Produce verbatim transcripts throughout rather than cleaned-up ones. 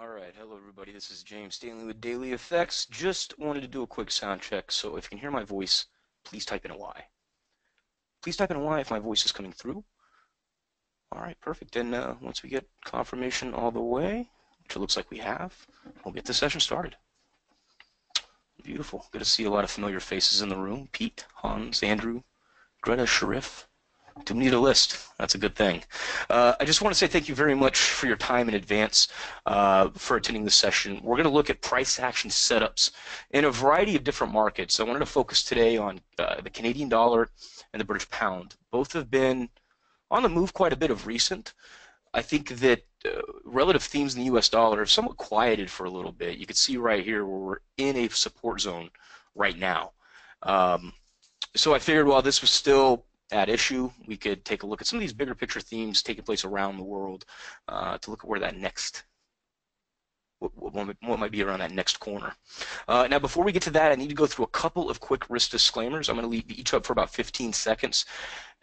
All right, hello everybody, this is James Stanley with Daily Effects. Just wanted to do a quick sound check, so if you can hear my voice, please type in a Y. Please type in a Y if my voice is coming through. All right, perfect, and uh, once we get confirmation all the way, which it looks like we have, we'll get this session started. Beautiful, good to see a lot of familiar faces in the room. Pete, Hans, Andrew, Greta, Sharif. Don't need a list. That's a good thing. Uh, I just want to say thank you very much for your time in advance uh, for attending this session. We're going to look at price action setups in a variety of different markets. I wanted to focus today on uh, the Canadian dollar and the British pound. Both have been on the move quite a bit of recent. I think that uh, relative themes in the U S dollar have somewhat quieted for a little bit. You can see right here where we're in a support zone right now. Um, so I figured while this was still at issue, we could take a look at some of these bigger picture themes taking place around the world uh, to look at where that next, what, what, what might be around that next corner. Uh, now, before we get to that, I need to go through a couple of quick risk disclaimers. I'm going to leave each up for about fifteen seconds.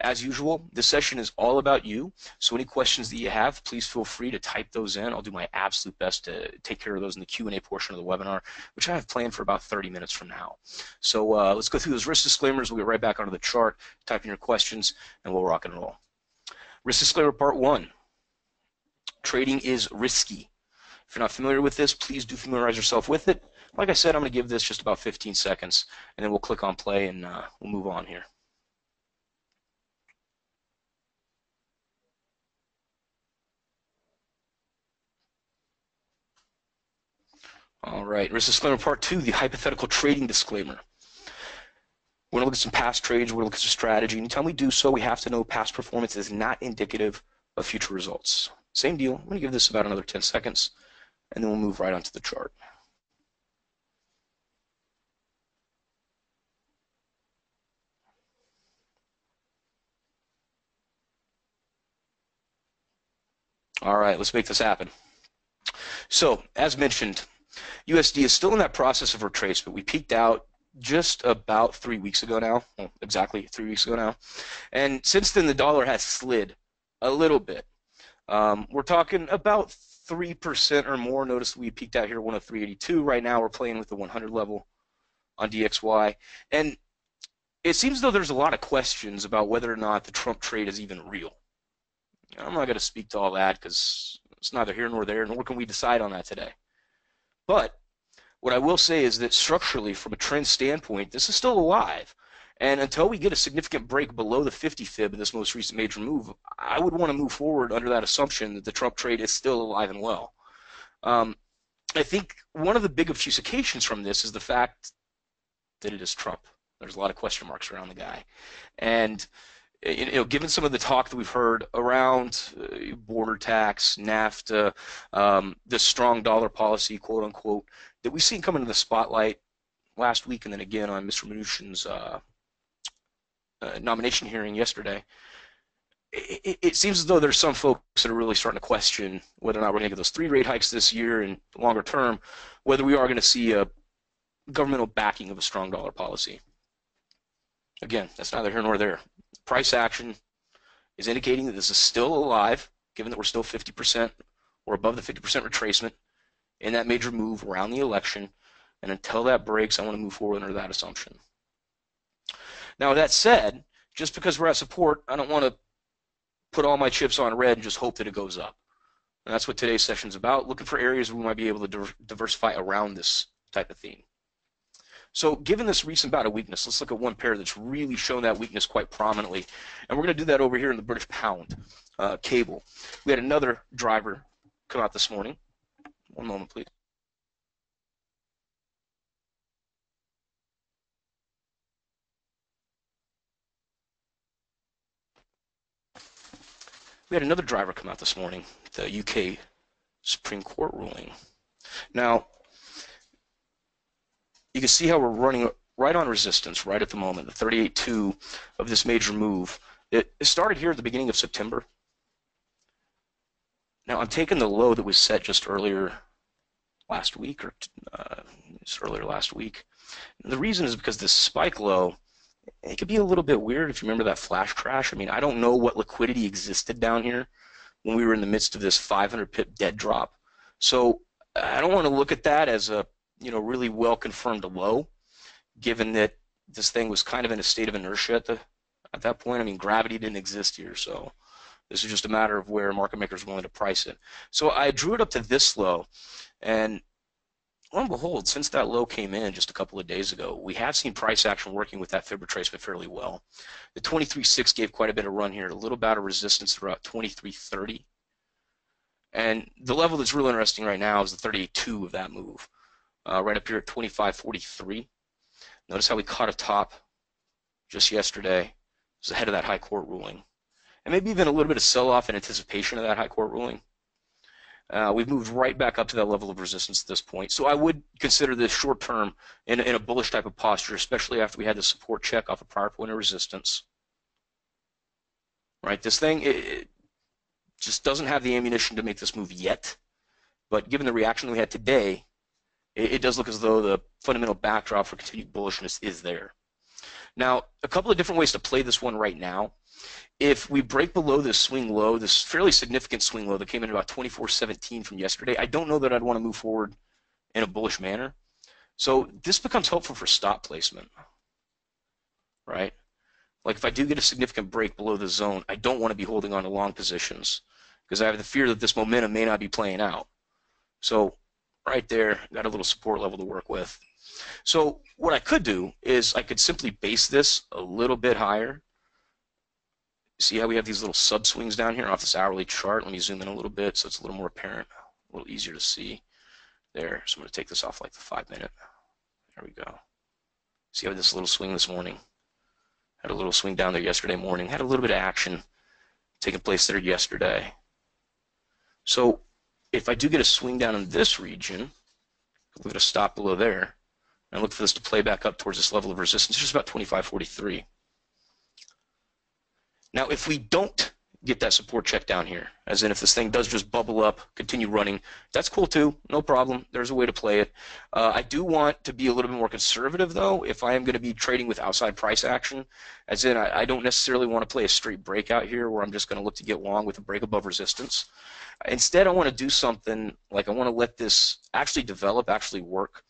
As usual, this session is all about you, so any questions that you have, please feel free to type those in. I'll do my absolute best to take care of those in the Q and A portion of the webinar, which I have planned for about thirty minutes from now. So uh, let's go through those risk disclaimers. We'll get right back onto the chart, type in your questions, and we'll rock and roll. Risk disclaimer part one, trading is risky. If you're not familiar with this, please do familiarize yourself with it. Like I said, I'm going to give this just about fifteen seconds, and then we'll click on play and uh, we'll move on here. All right, risk disclaimer part two, the hypothetical trading disclaimer. We're going to look at some past trades, we're going to look at some strategy. Anytime we do so, we have to know past performance is not indicative of future results. Same deal. I'm going to give this about another ten seconds, and then we'll move right onto the chart. All right, let's make this happen. So, as mentioned, U S D is still in that process of retracement. We peaked out just about three weeks ago now, well, exactly three weeks ago now. And since then, the dollar has slid a little bit. Um, we're talking about three percent or more. Notice we peaked out here one oh three eighty-two. Right now, we're playing with the one hundred level on D X Y. And it seems though there's a lot of questions about whether or not the Trump trade is even real. I'm not going to speak to all that because it's neither here nor there, nor can we decide on that today. But what I will say is that structurally, from a trend standpoint, this is still alive. And until we get a significant break below the fifty fib in this most recent major move, I would want to move forward under that assumption that the Trump trade is still alive and well. Um, I think one of the big obfuscations from this is the fact that it is Trump. There's a lot of question marks around the guy. And you know, given some of the talk that we've heard around border tax, NAFTA, um, the strong dollar policy, quote unquote, that we've seen come into the spotlight last week and then again on Mister Mnuchin's uh, uh, nomination hearing yesterday, it, it, it seems as though there's some folks that are really starting to question whether or not we're going to get those three rate hikes this year and longer term, whether we are going to see a governmental backing of a strong dollar policy. Again, that's neither here nor there. Price action is indicating that this is still alive, given that we're still fifty percent or above the fifty percent retracement in that major move around the election. And until that breaks, I want to move forward under that assumption. Now, with that said, just because we're at support, I don't want to put all my chips on red and just hope that it goes up. And that's what today's session is about, looking for areas where we might be able to diver diversify around this type of theme. So given this recent bout of weakness, let's look at one pair that's really shown that weakness quite prominently. And we're going to do that over here in the British pound, uh, Cable. We had another driver come out this morning. One moment, please. We had another driver come out this morning, the U K Supreme Court ruling. Now, you can see how we're running right on resistance right at the moment, the thirty-eight point two of this major move. It started here at the beginning of September. Now, I'm taking the low that was set just earlier last week, or uh, just earlier last week. And the reason is because this spike low, it could be a little bit weird if you remember that flash crash. I mean, I don't know what liquidity existed down here when we were in the midst of this five hundred pip dead drop. So I don't want to look at that as a you know really well confirmed low, given that this thing was kind of in a state of inertia at the at that point. I mean, gravity didn't exist here, so this is just a matter of where market makers are willing to price it. So I drew it up to this low, and lo and behold, since that low came in just a couple of days ago, we have seen price action working with that fib retracement fairly well. The twenty-three six gave quite a bit of run here, a little bout of resistance throughout twenty-three thirty. And the level that's real interesting right now is the thirty-eight two of that move, uh, right up here at twenty-five forty-three. Notice how we caught a top just yesterday. It was ahead of that high court ruling. And maybe even a little bit of sell-off in anticipation of that high court ruling. Uh, we've moved right back up to that level of resistance at this point. So I would consider this short-term in, in a bullish type of posture, especially after we had the support check off a prior point of resistance. Right, this thing it, it just doesn't have the ammunition to make this move yet. But given the reaction we had today, it, it does look as though the fundamental backdrop for continued bullishness is there. Now, a couple of different ways to play this one right now. If we break below this swing low, this fairly significant swing low that came in about twenty-four seventeen from yesterday, I don't know that I'd want to move forward in a bullish manner. So this becomes helpful for stop placement, right? Like if I do get a significant break below the zone, I don't want to be holding on to long positions because I have the fear that this momentum may not be playing out. So right there, got a little support level to work with. So what I could do is I could simply base this a little bit higher. See how we have these little sub swings down here off this hourly chart? Let me zoom in a little bit so it's a little more apparent, a little easier to see there. So I'm going to take this off like the five minute. There we go. See how this little swing this morning? Had a little swing down there yesterday morning. Had a little bit of action taking place there yesterday. So if I do get a swing down in this region, look at a stop below there, and look for this to play back up towards this level of resistance, just about twenty-five forty-three. Now, if we don't get that support check down here, as in if this thing does just bubble up, continue running, that's cool too, no problem. There's a way to play it. Uh, I do want to be a little bit more conservative, though, if I am going to be trading with outside price action, as in I, I don't necessarily want to play a straight breakout here where I'm just going to look to get long with a break above resistance. Instead, I want to do something like I want to let this actually develop, actually work,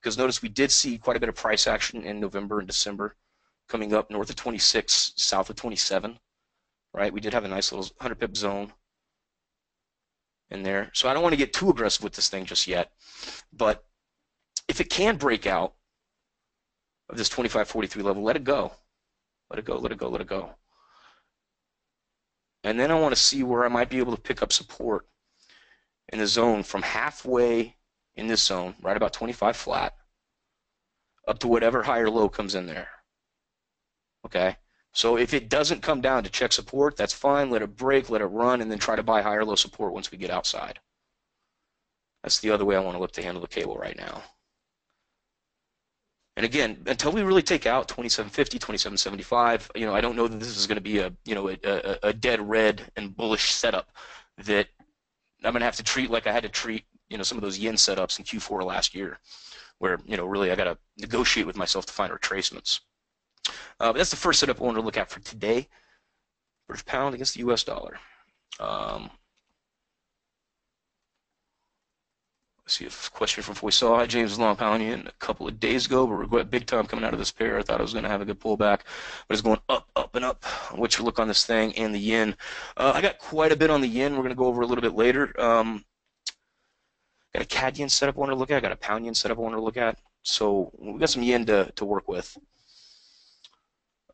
because notice we did see quite a bit of price action in November and December, coming up north of twenty-six, south of twenty-seven. Right, we did have a nice little one hundred pip zone in there. So I don't want to get too aggressive with this thing just yet. But if it can break out of this twenty-five forty-three level, let it go. Let it go, let it go, let it go. And then I want to see where I might be able to pick up support in the zone from halfway in this zone, right about twenty-five flat, up to whatever higher low comes in there. Okay? So if it doesn't come down to check support, that's fine. Let it break, let it run, and then try to buy higher low support once we get outside. That's the other way I want to look to handle the cable right now. And again, until we really take out twenty-seven fifty, twenty-seven seventy-five, you know, I don't know that this is going to be a you know a, a, a dead red and bullish setup that I'm going to have to treat like I had to treat you know some of those yen setups in Q four last year, where you know really I got to negotiate with myself to find retracements. Uh, but that's the first setup I want to look at for today. British pound against the U S dollar. Um, let's see a question from Foysaw. Hi, James, long pound in a couple of days ago, but regret big time coming out of this pair. I thought I was going to have a good pullback, but it's going up, up, and up. What's your look on this thing and the yen? Uh, I got quite a bit on the yen. We're going to go over a little bit later. Um, got a C A D yen setup I want to look at. I got a pound yen setup I want to look at. So we got some yen to, to work with.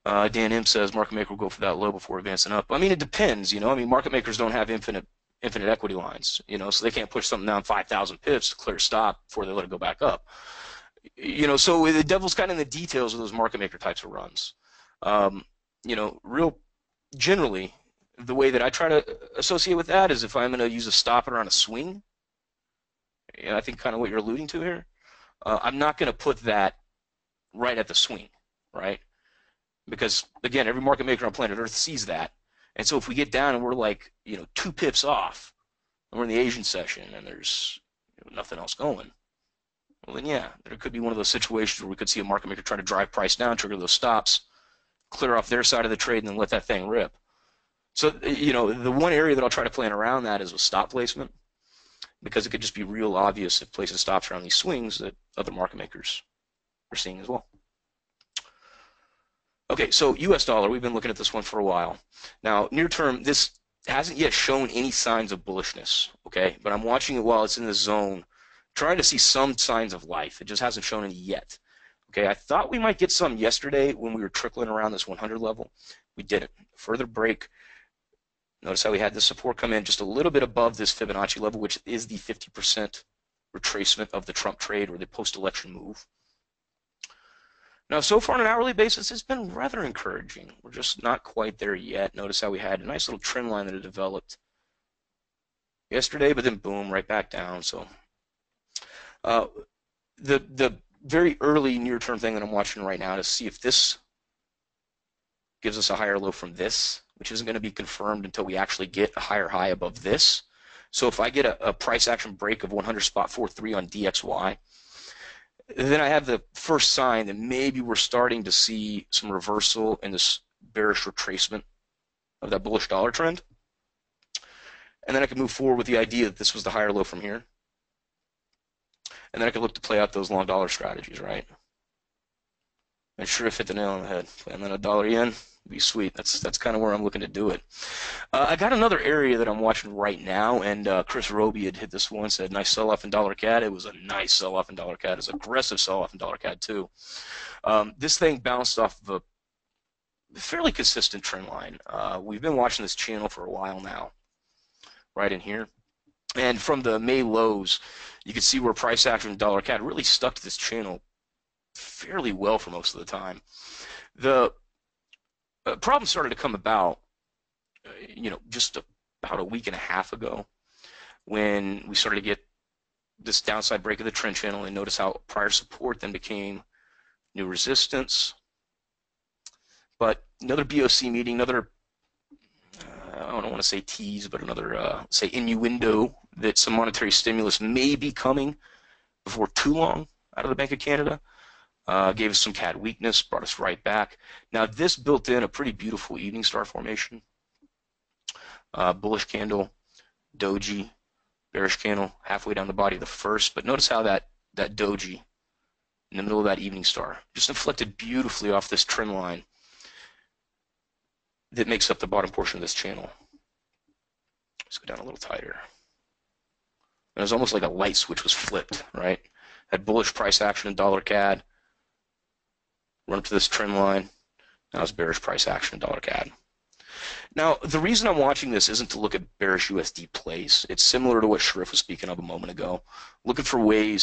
Uh, Dan M says market maker will go for that low before advancing up. I mean, it depends, you know. I mean, market makers don't have infinite infinite equity lines, you know, so they can't push something down five thousand pips to clear stop before they let it go back up. You know, so the devil's kind of in the details of those market maker types of runs. Um, you know, real generally, the way that I try to associate with that is if I'm going to use a stopper on a swing, and I think kind of what you're alluding to here, uh, I'm not going to put that right at the swing, right? Because again, every market maker on planet Earth sees that, and so if we get down and we're like, you know, two pips off, and we're in the Asian session, and there's you know, nothing else going, well then yeah, there could be one of those situations where we could see a market maker try to drive price down, trigger those stops, clear off their side of the trade, and then let that thing rip. So you know, the one area that I'll try to plan around that is with stop placement, because it could just be real obvious if places stops around these swings that other market makers are seeing as well. Okay, so U S dollar, we've been looking at this one for a while. Now, near term, this hasn't yet shown any signs of bullishness, okay? But I'm watching it while it's in this zone, trying to see some signs of life. It just hasn't shown any yet, okay? I thought we might get some yesterday when we were trickling around this one hundred level. We didn't. Further break. Notice how we had the support come in just a little bit above this Fibonacci level, which is the fifty percent retracement of the Trump trade or the post-election move. Now, so far on an hourly basis, it's been rather encouraging. We're just not quite there yet. Notice how we had a nice little trend line that had developed yesterday, but then boom, right back down. So uh, the, the very early near-term thing that I'm watching right now to see if this gives us a higher low from this, which isn't going to be confirmed until we actually get a higher high above this. So if I get a, a price action break of one hundred spot forty-three on D X Y, then I have the first sign that maybe we're starting to see some reversal in this bearish retracement of that bullish dollar trend. And then I can move forward with the idea that this was the higher low from here. And then I can look to play out those long dollar strategies, right? And sure hit the nail on the head. And then a dollar yen. Be sweet. That's that's kind of where I'm looking to do it. Uh, I got another area that I'm watching right now, and uh, Chris Roby had hit this one. Said nice sell-off in dollar C A D. It was a nice sell-off in dollar C A D. It's aggressive sell-off in dollar C A D too. Um, this thing bounced off of a fairly consistent trend line. Uh, we've been watching this channel for a while now, right in here, and from the May lows, you can see where price action in dollar C A D really stuck to this channel fairly well for most of the time. The Uh, problem started to come about, uh, you know, just a, about a week and a half ago, when we started to get this downside break of the trend channel, and notice how prior support then became new resistance. But another B O C meeting, another uh, I don't want to say tease, but another uh, say innuendo that some monetary stimulus may be coming before too long out of the Bank of Canada. Uh, gave us some C A D weakness, brought us right back. Now this built in a pretty beautiful evening star formation. Uh, bullish candle, doji, bearish candle, halfway down the body of the first, but notice how that, that doji in the middle of that evening star just inflected beautifully off this trend line that makes up the bottom portion of this channel. Let's go down a little tighter. It was almost like a light switch was flipped, right? Had bullish price action in dollar C A D, run up to this trend line. Now it's bearish price action in dollar C A D. Now, the reason I'm watching this isn't to look at bearish U S D plays. It's similar to what Sharif was speaking of a moment ago, looking for ways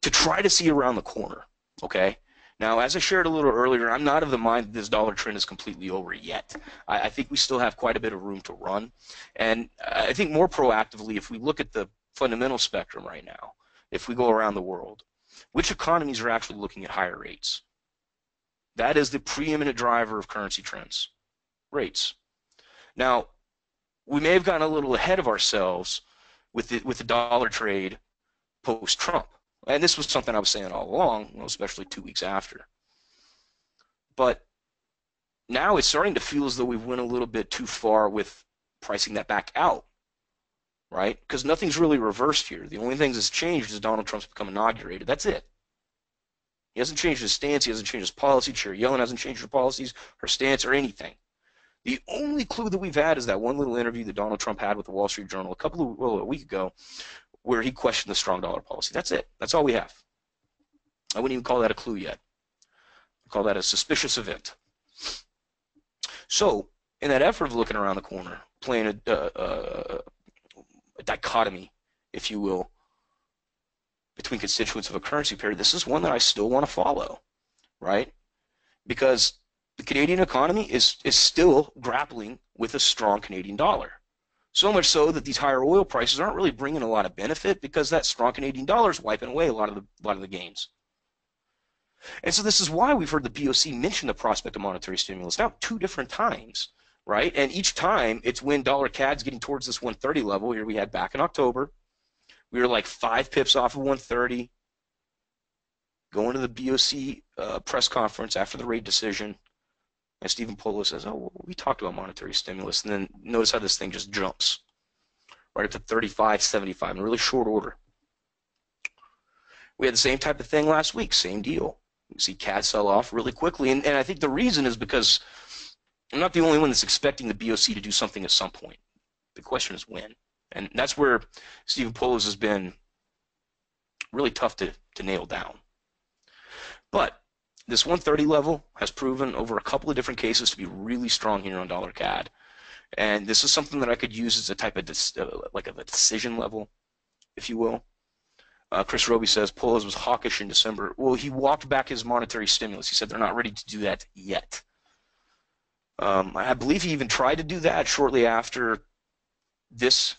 to try to see around the corner, okay? Now, as I shared a little earlier, I'm not of the mind that this dollar trend is completely over yet. I, I think we still have quite a bit of room to run. And I think more proactively, if we look at the fundamental spectrum right now, if we go around the world, which economies are actually looking at higher rates? That is the preeminent driver of currency trends, rates. Now, we may have gotten a little ahead of ourselves with the, with the dollar trade post-Trump. And this was something I was saying all along, especially two weeks after. But now it's starting to feel as though we went a little bit too far with pricing that back out, right? Because nothing's really reversed here. The only thing that's changed is Donald Trump's become inaugurated. That's it. He hasn't changed his stance, he hasn't changed his policy, Chair Yellen hasn't changed her policies, her stance, or anything. The only clue that we've had is that one little interview that Donald Trump had with the Wall Street Journal a couple of, well, a week ago, where he questioned the strong dollar policy. That's it. That's all we have. I wouldn't even call that a clue yet. I call that a suspicious event. So, in that effort of looking around the corner, playing a, a, a dichotomy, if you will, between constituents of a currency pair, this is one that I still want to follow, right? Because the Canadian economy is, is still grappling with a strong Canadian dollar. So much so that these higher oil prices aren't really bringing a lot of benefit because that strong Canadian dollar is wiping away a lot of the, a lot of the gains. And so this is why we've heard the B O C mention the prospect of monetary stimulus now two different times, right? And each time it's when dollar C A D's getting towards this one thirty level. Here we had back in October. We were like five pips off of one thirty, going to the B O C uh, press conference after the rate decision, and Stephen Poloz says, oh, well, we talked about monetary stimulus, and then notice how this thing just jumps right up to thirty-five seventy-five in really short order. We had the same type of thing last week, same deal. You see C A D sell off really quickly, and, and I think the reason is because I'm not the only one that's expecting the B O C to do something at some point. The question is when, and that's where Stephen Poloz has been really tough to, to nail down. But this one thirty level has proven over a couple of different cases to be really strong here on dollar C A D, and this is something that I could use as a type of uh, like of a decision level, if you will. Uh, Chris Roby says Poloz was hawkish in December. Well, he walked back his monetary stimulus. He said they're not ready to do that yet. Um, I believe he even tried to do that shortly after this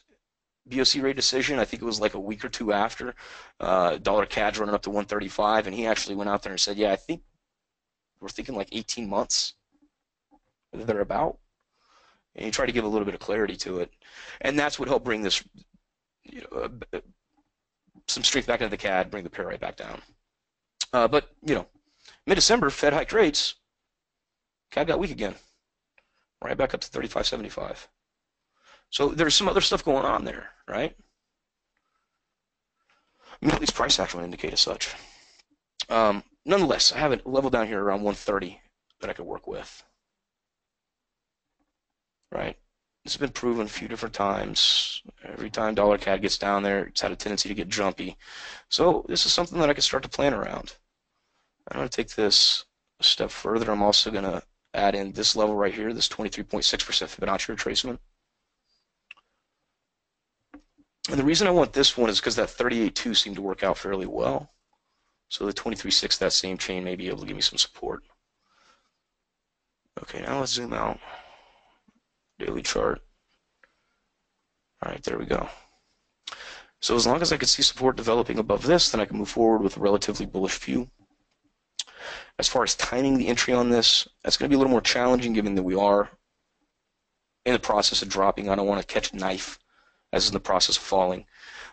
B O C rate decision. I think it was like a week or two after. Uh, dollar C A D's running up to one thirty-five, and he actually went out there and said, yeah, I think we're thinking like eighteen months, or thereabout. And he tried to give a little bit of clarity to it. And that's what helped bring this, you know, uh, some strength back into the C A D, bring the pair right back down. Uh, but, you know, mid-December, Fed hiked rates, C A D got weak again, right back up to thirty-five seventy-five. So there's some other stuff going on there, right? I mean, at least price action would indicate as such. Um, nonetheless, I have a level down here around one thirty that I could work with, right? It's been proven a few different times. Every time dollar C A D gets down there, it's had a tendency to get jumpy. So this is something that I can start to plan around. I'm going to take this a step further. I'm also going to add in this level right here, this twenty-three point six percent Fibonacci retracement. And the reason I want this one is because that thirty-eight point two seemed to work out fairly well. So the twenty-three point six, that same chain, may be able to give me some support. Okay, now let's zoom out. Daily chart. All right, there we go. So as long as I can see support developing above this, then I can move forward with a relatively bullish view. As far as timing the entry on this, that's going to be a little more challenging given that we are in the process of dropping. I don't want to catch a knife as in the process of falling.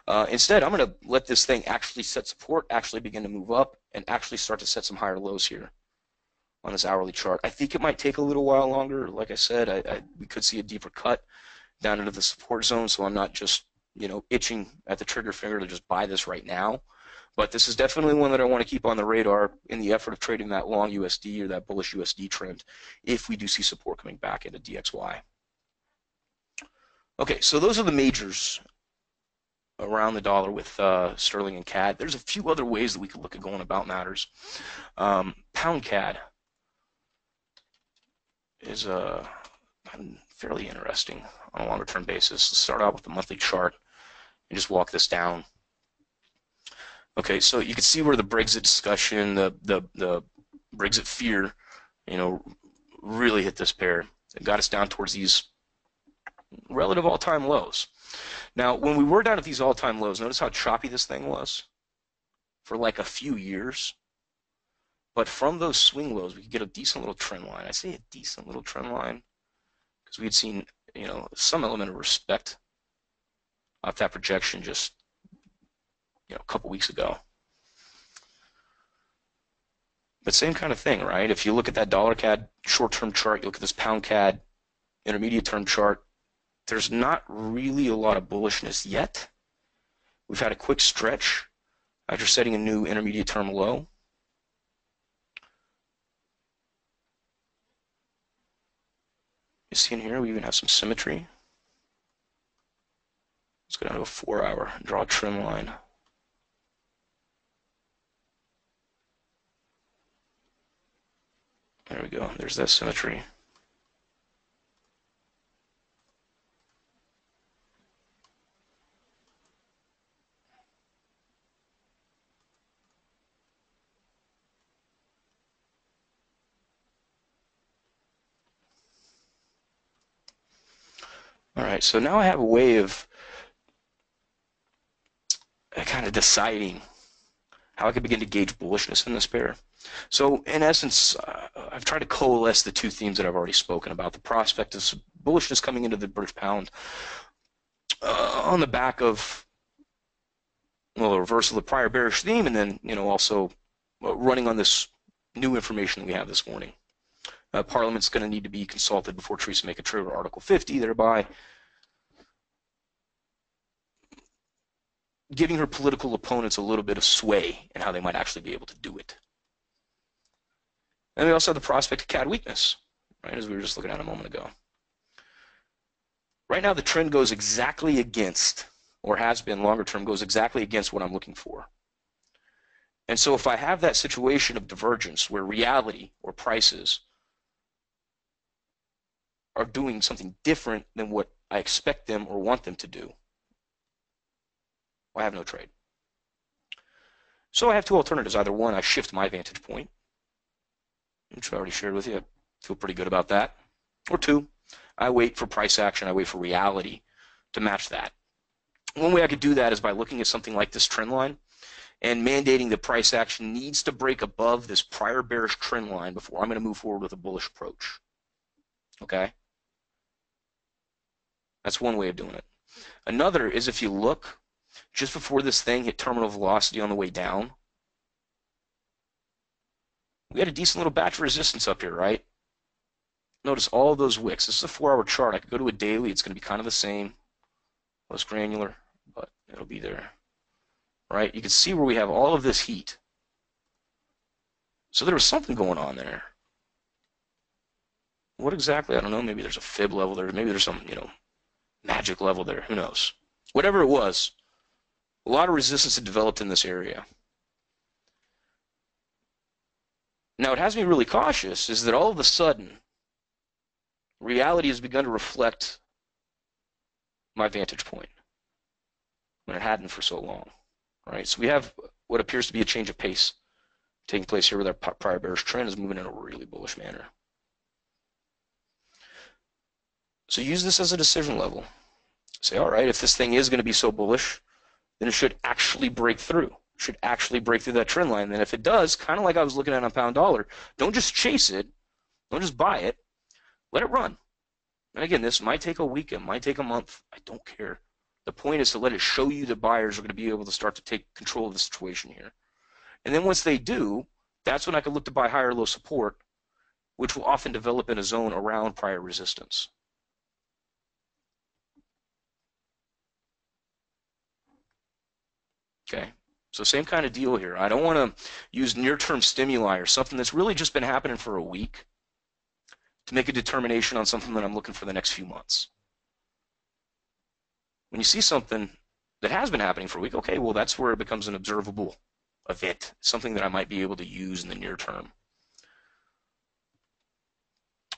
Uh, instead, I'm going to let this thing actually set support, actually begin to move up, and actually start to set some higher lows here on this hourly chart. I think it might take a little while longer. Like I said, I, I, we could see a deeper cut down into the support zone, so I'm not just, you know, itching at the trigger finger to just buy this right now. But this is definitely one that I want to keep on the radar in the effort of trading that long U S D or that bullish U S D trend if we do see support coming back into D X Y. Okay, so those are the majors around the dollar with uh, sterling and C A D. There's a few other ways that we could look at going about matters. Um, pound C A D is uh, fairly interesting on a longer term basis. Let's start out with the monthly chart and just walk this down. Okay, so you can see where the Brexit discussion, the, the, the Brexit fear, you know, really hit this pair. It got us down towards these relative all-time lows. Now, when we were down at these all-time lows, notice how choppy this thing was for like a few years. But from those swing lows, we could get a decent little trend line. I say a decent little trend line because we had seen, you know, some element of respect off that projection just, you know, a couple weeks ago. But same kind of thing, right? If you look at that dollar C A D short-term chart, you look at this pound C A D intermediate-term chart, there's not really a lot of bullishness yet. We've had a quick stretch after setting a new intermediate-term low. You see in here, we even have some symmetry. Let's go down to a four-hour and draw a trim line. There we go. There's that symmetry. All right, so now I have a way of kind of deciding how I can begin to gauge bullishness in this pair. So in essence, uh, I've tried to coalesce the two themes that I've already spoken about, the prospect of bullishness coming into the British pound uh, on the back of, well, a reversal of the prior bearish theme, and then, you know, also running on this new information that we have this morning. Uh, Parliament's going to need to be consulted before Theresa May can trigger Article fifty, thereby giving her political opponents a little bit of sway in how they might actually be able to do it. And we also have the prospect of C A D weakness, right, as we were just looking at a moment ago. Right now the trend goes exactly against, or has been longer term, goes exactly against what I'm looking for. And so if I have that situation of divergence where reality or prices are doing something different than what I expect them or want them to do, I have no trade. So I have two alternatives. Either one, I shift my vantage point, which I already shared with you. I feel pretty good about that. Or two, I wait for price action. I wait for reality to match that. One way I could do that is by looking at something like this trend line and mandating that price action needs to break above this prior bearish trend line before I'm going to move forward with a bullish approach. Okay? That's one way of doing it. Another is if you look just before this thing hit terminal velocity on the way down, we had a decent little batch of resistance up here, right? Notice all those wicks. This is a four-hour chart. I could go to a daily. It's going to be kind of the same, less granular, but it'll be there, right? You can see where we have all of this heat. So there was something going on there. What exactly? I don't know. Maybe there's a fib level there. Maybe there's some, you know, magic level there. Who knows? Whatever it was, a lot of resistance had developed in this area. Now, what has me really cautious is that all of a sudden, reality has begun to reflect my vantage point when it hadn't for so long, right? So we have what appears to be a change of pace taking place here with our prior bearish trend is moving in a really bullish manner. So use this as a decision level. Say, all right, if this thing is going to be so bullish, then it should actually break through, should actually break through that trend line. Then if it does, kind of like I was looking at on pound dollar, don't just chase it, don't just buy it, let it run. And again, this might take a week, it might take a month, I don't care. The point is to let it show you that buyers are going to be able to start to take control of the situation here. And then once they do, that's when I can look to buy high or low support, which will often develop in a zone around prior resistance. Okay, so same kind of deal here. I don't want to use near-term stimuli or something that's really just been happening for a week to make a determination on something that I'm looking for the next few months. When you see something that has been happening for a week, okay, well, that's where it becomes an observable event, something that I might be able to use in the near term.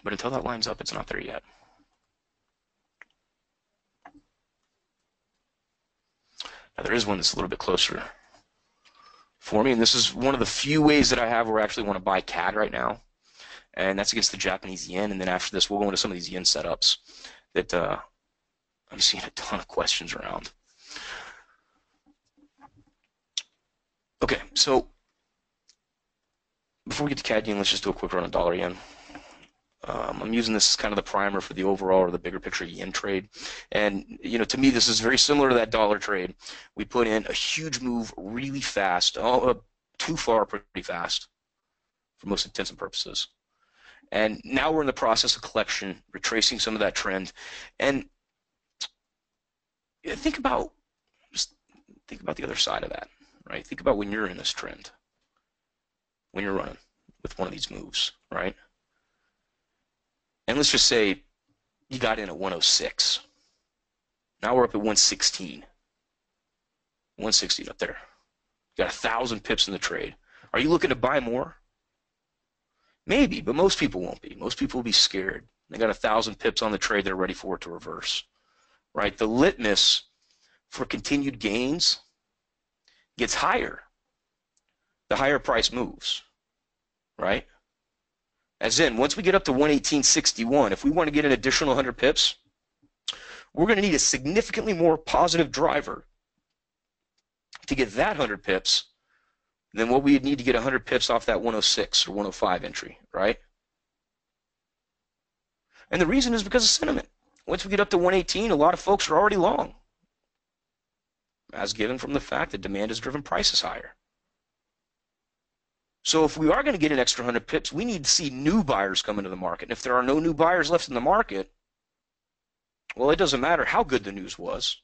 But until that lines up, it's not there yet. Now, there is one that's a little bit closer for me, and this is one of the few ways that I have where I actually want to buy C A D right now, and that's against the Japanese yen. And then after this, we'll go into some of these yen setups that uh, I'm seeing a ton of questions around. Okay, so before we get to C A D yen, let's just do a quick run on dollar yen. Um, I'm using this as kind of the primer for the overall or the bigger picture yen trade. And, you know, to me, this is very similar to that dollar trade. We put in a huge move really fast, all, uh, too far pretty fast for most intents and purposes. And now we're in the process of collection, retracing some of that trend. And think about, just think about the other side of that, right? Think about when you're in this trend, when you're running with one of these moves, right? And let's just say you got in at one oh six. Now we're up at one sixteen. one sixteen up there. You got one thousand pips in the trade. Are you looking to buy more? Maybe, but most people won't be. Most people will be scared. They got one thousand pips on the trade. They're ready for it to reverse, right? The litmus for continued gains gets higher the higher price moves, right? As in, once we get up to one eighteen sixty-one, if we want to get an additional one hundred pips, we're going to need a significantly more positive driver to get that one hundred pips than what we would need to get one hundred pips off that one oh six or one oh five entry, right? And the reason is because of sentiment. Once we get up to one eighteen, a lot of folks are already long, as given from the fact that demand has driven prices higher. So if we are going to get an extra one hundred pips, we need to see new buyers come into the market. And if there are no new buyers left in the market, well, it doesn't matter how good the news was.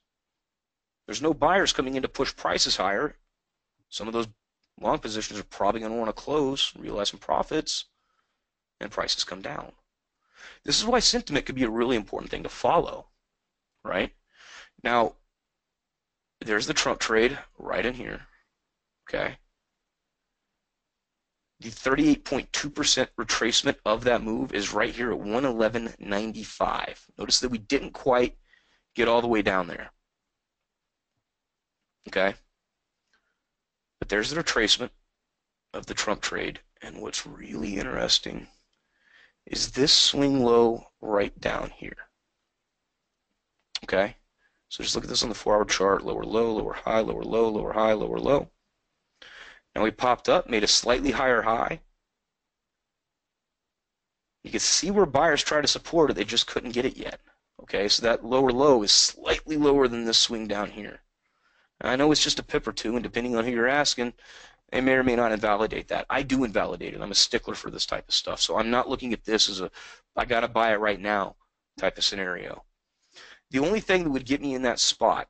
There's no buyers coming in to push prices higher. Some of those long positions are probably going to want to close, realize some profits, and prices come down. This is why sentiment could be a really important thing to follow, right? Now, there's the Trump trade right in here, okay? The thirty-eight point two percent retracement of that move is right here at one eleven ninety-five. Notice that we didn't quite get all the way down there, okay? But there's the retracement of the Trump trade, and what's really interesting is this swing low right down here, okay? So just look at this on the four hour chart, lower low, lower high, lower low, lower high, lower low. And we popped up, made a slightly higher high. You can see where buyers try to support it, they just couldn't get it yet. Okay, so that lower low is slightly lower than this swing down here. And I know it's just a pip or two, and depending on who you're asking, they may or may not invalidate that. I do invalidate it. I'm a stickler for this type of stuff. So I'm not looking at this as a, I got to buy it right now type of scenario. The only thing that would get me in that spot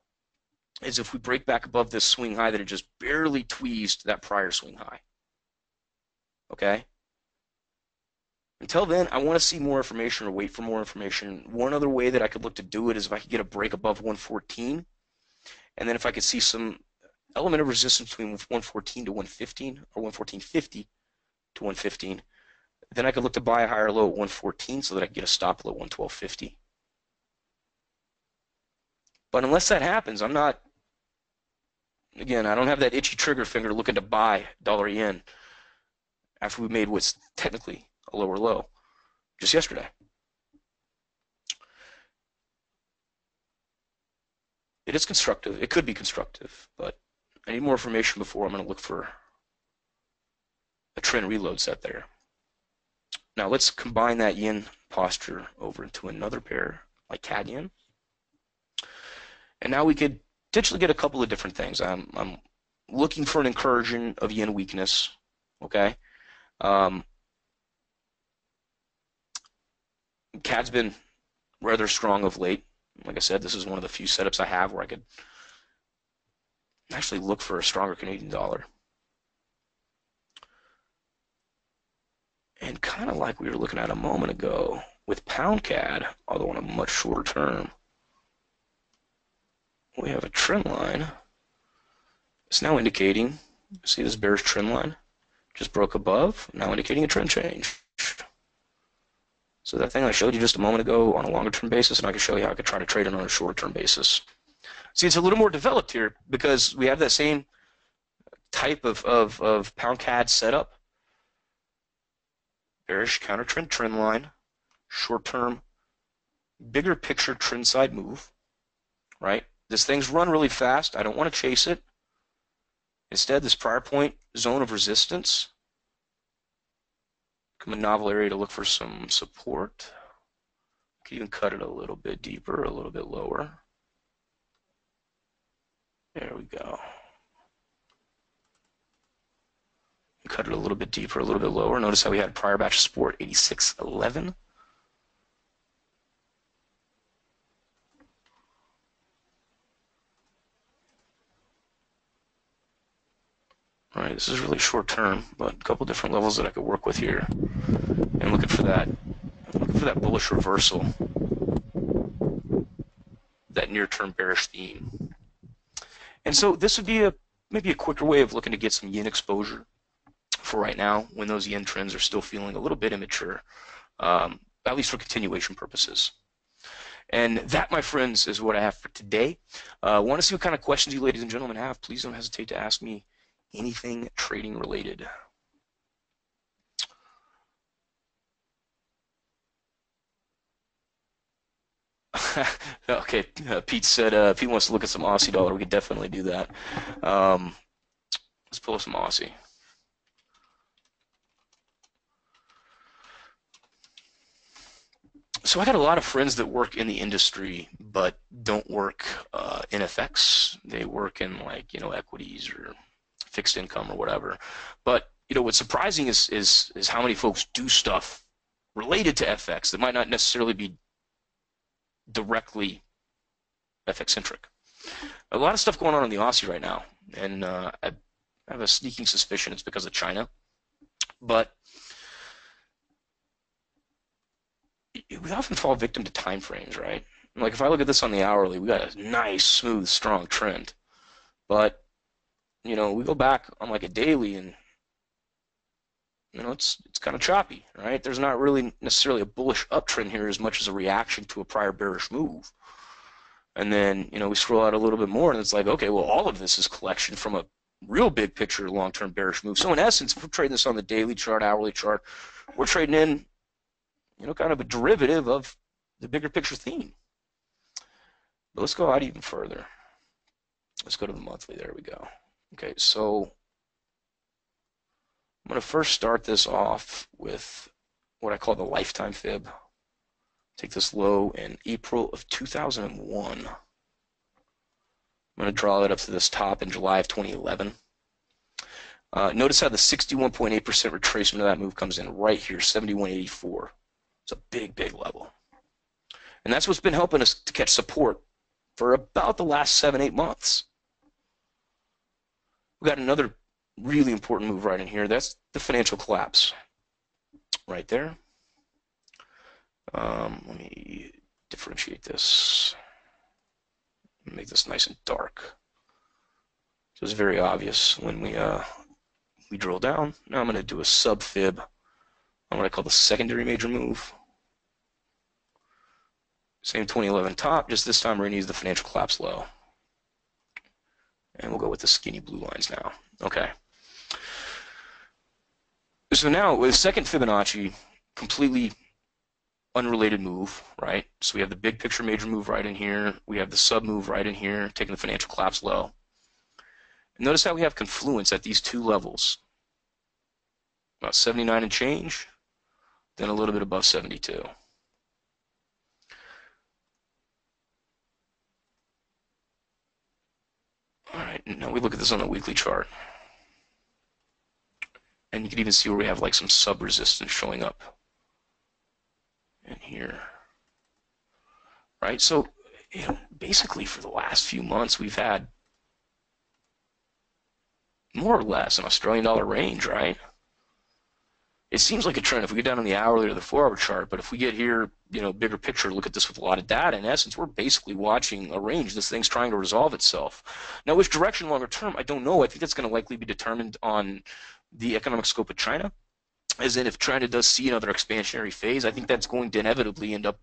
is if we break back above this swing high that it just barely tweezed that prior swing high. Okay? Until then, I want to see more information or wait for more information. One other way that I could look to do it is if I could get a break above one fourteen, and then if I could see some element of resistance between one fourteen to one fifteen, or one fourteen fifty to one fifteen, then I could look to buy a higher low at one fourteen so that I could get a stop low at one twelve fifty. But unless that happens, I'm not, again, I don't have that itchy trigger finger looking to buy dollar yen after we made what's technically a lower low just yesterday. It is constructive. It could be constructive, but I need more information before I'm going to look for a trend reload set there. Now let's combine that yen posture over into another pair like C A D yen. And now we could potentially get a couple of different things. I'm, I'm looking for an incursion of yen weakness, okay? Um, C A D's been rather strong of late. Like I said, this is one of the few setups I have where I could actually look for a stronger Canadian dollar. And kind of like we were looking at a moment ago with pound C A D, although on a much shorter term, we have a trend line. It's now indicating, see this bearish trend line? Just broke above, now indicating a trend change. So that thing I showed you just a moment ago on a longer term basis, and I can show you how I could try to trade it on a shorter term basis. See, it's a little more developed here because we have that same type of, of, of pound C A D setup. Bearish counter trend trend line, short term, bigger picture trend side move, right? This thing's run really fast. I don't want to chase it. Instead, this prior point zone of resistance, become a novel area to look for some support. You can even cut it a little bit deeper, a little bit lower. There we go. Cut it a little bit deeper, a little bit lower. Notice how we had prior batch support eighty-six eleven. All right, this is really short term, but a couple different levels that I could work with here. And looking for that, looking for that bullish reversal, that near-term bearish theme. And so this would be a maybe a quicker way of looking to get some yen exposure for right now, when those yen trends are still feeling a little bit immature, um, at least for continuation purposes. And that, my friends, is what I have for today. I uh, want to see what kind of questions you, ladies and gentlemen, have. Please don't hesitate to ask me anything trading related. Okay, uh, Pete said uh, if he wants to look at some Aussie dollar, we could definitely do that. Um, let's pull some Aussie. So I got a lot of friends that work in the industry but don't work uh, in F X. They work in, like, you know, equities or fixed income or whatever. But, you know, what's surprising is, is is how many folks do stuff related to F X that might not necessarily be directly F X-centric. a lot of stuff going on in the Aussie right now, and uh, I have a sneaking suspicion it's because of China. But we often fall victim to time frames, right? Like if I look at this on the hourly, we got a nice, smooth, strong trend. But you know, we go back on like a daily, and you know, it's it's kind of choppy, right? There's not really necessarily a bullish uptrend here as much as a reaction to a prior bearish move. And then, you know, we scroll out a little bit more, and it's like, okay, well, all of this is collection from a real big picture long-term bearish move. So in essence, if we're trading this on the daily chart, hourly chart, we're trading in, you know, kind of a derivative of the bigger picture theme. But let's go out even further. Let's go to the monthly. There we go. Okay, so I'm going to first start this off with what I call the lifetime fib. Take this low in April of two thousand one. I'm going to draw that up to this top in July of twenty eleven. Uh, notice how the sixty-one point eight percent retracement of that move comes in right here, seventy-one eighty-four. It's a big, big level. And that's what's been helping us to catch support for about the last seven, eight months. We've got another really important move right in here. That's the financial collapse right there. Um, let me differentiate this, make this nice and dark. So it's very obvious when we uh, we drill down. Now I'm going to do a sub fib on what I call the secondary major move. Same twenty eleven top, just this time we're going to use the financial collapse low. And we'll go with the skinny blue lines now. Okay. So now with second Fibonacci, completely unrelated move, right? So we have the big picture major move right in here. We have the sub move right in here, taking the financial collapse low. And notice how we have confluence at these two levels. About seventy-nine and change, then a little bit above seventy-two. All right, now we look at this on the weekly chart. And you can even see where we have like some sub-resistance showing up in here, right? So, you know, basically for the last few months we've had more or less an Australian dollar range, right? It seems like a trend if we get down on the hourly or the four hour chart, but if we get here, you know, bigger picture, look at this with a lot of data, in essence, we're basically watching a range. This thing's trying to resolve itself. Now, which direction longer term, I don't know. I think that's going to likely be determined on the economic scope of China, as in if China does see another expansionary phase, I think that's going to inevitably end up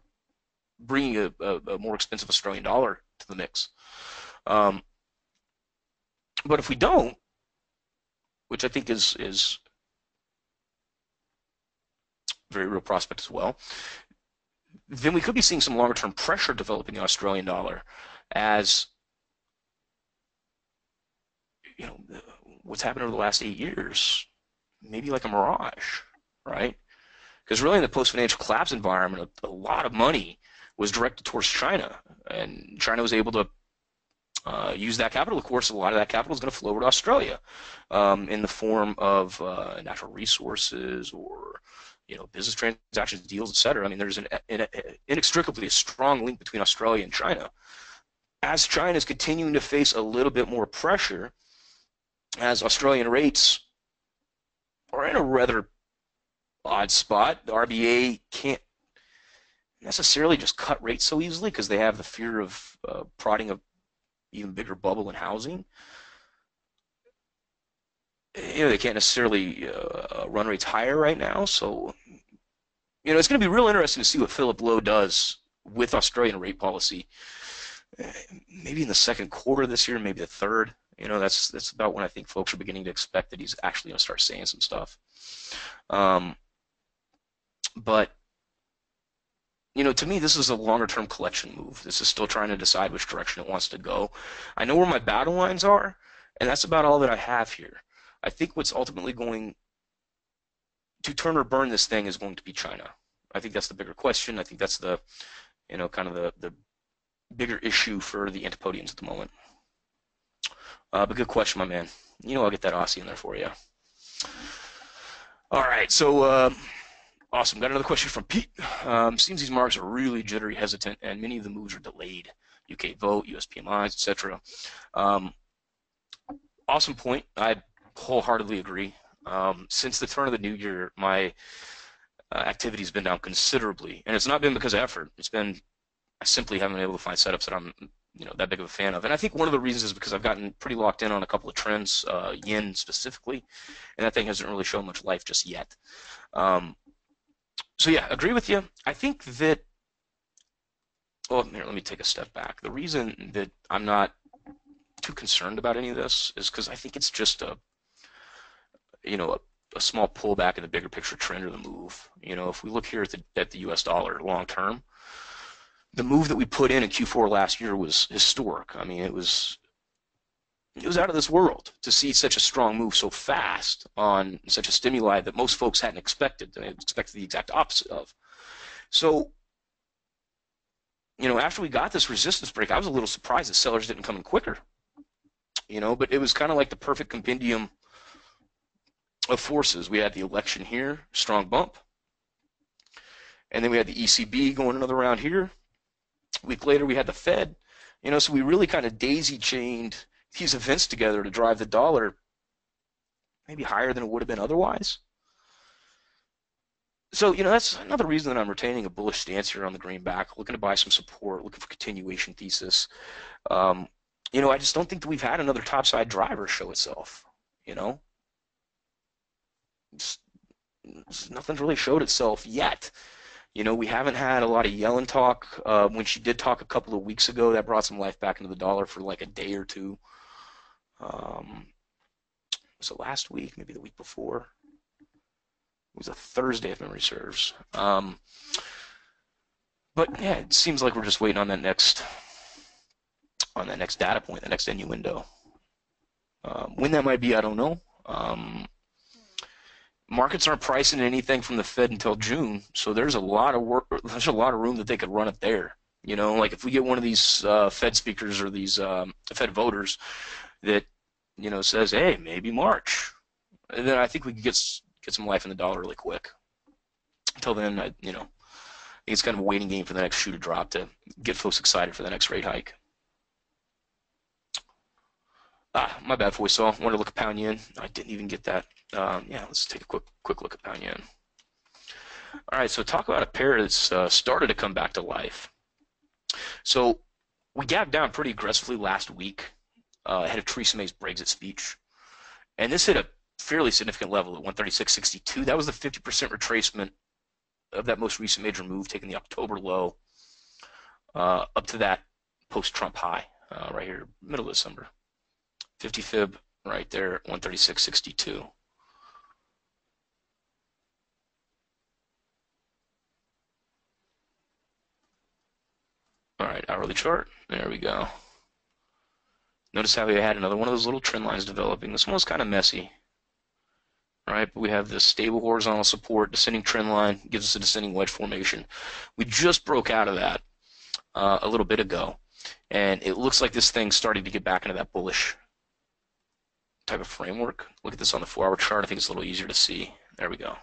bringing a, a, a more expensive Australian dollar to the mix. Um, but if we don't, which I think is is... very real prospect as well, then we could be seeing some longer-term pressure developing the Australian dollar as, you know, what's happened over the last eight years, maybe like a mirage, right? Because really in the post-financial collapse environment, a, a lot of money was directed towards China, and China was able to uh, use that capital. Of course, a lot of that capital is going to flow over to Australia um, in the form of uh, natural resources or you know, business transactions, deals, et cetera. I mean, there's an, an inextricably a strong link between Australia and China. As China is continuing to face a little bit more pressure, as Australian rates are in a rather odd spot, the R B A can't necessarily just cut rates so easily because they have the fear of uh, prodding an even bigger bubble in housing. You know, they can't necessarily uh, run rates higher right now, so you know it's going to be real interesting to see what Philip Lowe does with Australian rate policy. Maybe in the second quarter of this year, maybe the third. You know, that's that's about when I think folks are beginning to expect that he's actually going to start saying some stuff. Um, but you know, to me, this is a longer-term collection move. This is still trying to decide which direction it wants to go. I know where my battle lines are, and that's about all that I have here. I think what's ultimately going to turn or burn this thing is going to be China. I think that's the bigger question. I think that's the, you know, kind of the, the bigger issue for the Antipodeans at the moment. Uh, but good question, my man. You know, I'll get that Aussie in there for you. All right, so uh, awesome. Got another question from Pete. Um, seems these marks are really jittery, hesitant, and many of the moves are delayed. U K vote, U S P M Is, et cetera. Um, awesome point. I wholeheartedly agree. Um, since the turn of the new year, my uh, activity has been down considerably, and it's not been because of effort. It's been I simply haven't been able to find setups that I'm, you know, that big of a fan of. And I think one of the reasons is because I've gotten pretty locked in on a couple of trends, uh, yen specifically, and that thing hasn't really shown much life just yet. Um, so yeah, agree with you. I think that. Well, here, let me take a step back. The reason that I'm not too concerned about any of this is because I think it's just a, you know, a, a small pullback in the bigger picture trend or the move. You know, if we look here at the at the U S dollar long term. The move that we put in in Q four last year was historic. I mean, it was it was out of this world to see such a strong move so fast on such a stimuli that most folks hadn't expected. They expected the exact opposite of. So, you know, after we got this resistance break, I was a little surprised that sellers didn't come in quicker. You know, but it was kind of like the perfect compendium of forces. We had the election here, strong bump, and then we had the E C B going another round here. A week later, we had the Fed, you know, so we really kind of daisy-chained these events together to drive the dollar maybe higher than it would have been otherwise. So, you know, that's another reason that I'm retaining a bullish stance here on the greenback, looking to buy some support, looking for continuation thesis. Um, you know, I just don't think that we've had another topside driver show itself, you know. Just, just nothing's really showed itself yet. You know, we haven't had a lot of Yellen talk. Uh, when she did talk a couple of weeks ago, that brought some life back into the dollar for like a day or two. Um, was it last week? Maybe the week before? It was a Thursday, if memory serves. Um, but yeah, it seems like we're just waiting on that next, on that next data point, the next innuendo. Um, when that might be, I don't know. Um, Markets aren't pricing anything from the Fed until June, so there's a lot of work. There's a lot of room that they could run up there. You know, like if we get one of these uh, Fed speakers or these um, Fed voters that, you know, says, "Hey, maybe March," and then I think we could get get some life in the dollar really quick. Until then, I, you know, I think it's kind of a waiting game for the next shoe to drop to get folks excited for the next rate hike. Ah, my bad, voice. So I wanted to look at pound yen. I didn't even get that. Um, yeah, let's take a quick quick look at pound yen. All right, so talk about a pair that's uh, started to come back to life. So we gapped down pretty aggressively last week uh, ahead of Theresa May's Brexit speech, and this hit a fairly significant level at one thirty-six sixty-two. That was the fifty percent retracement of that most recent major move, taking the October low uh, up to that post-Trump high uh, right here, middle of December. fifty fib right there, one thirty-six sixty-two. All right, hourly chart. There we go. Notice how we had another one of those little trend lines developing. This one was kind of messy, right? But we have this stable horizontal support, descending trend line, gives us a descending wedge formation. We just broke out of that uh, a little bit ago, and it looks like this thing's starting to get back into that bullish type of framework. Look at this on the four-hour chart. I think it's a little easier to see. There we go.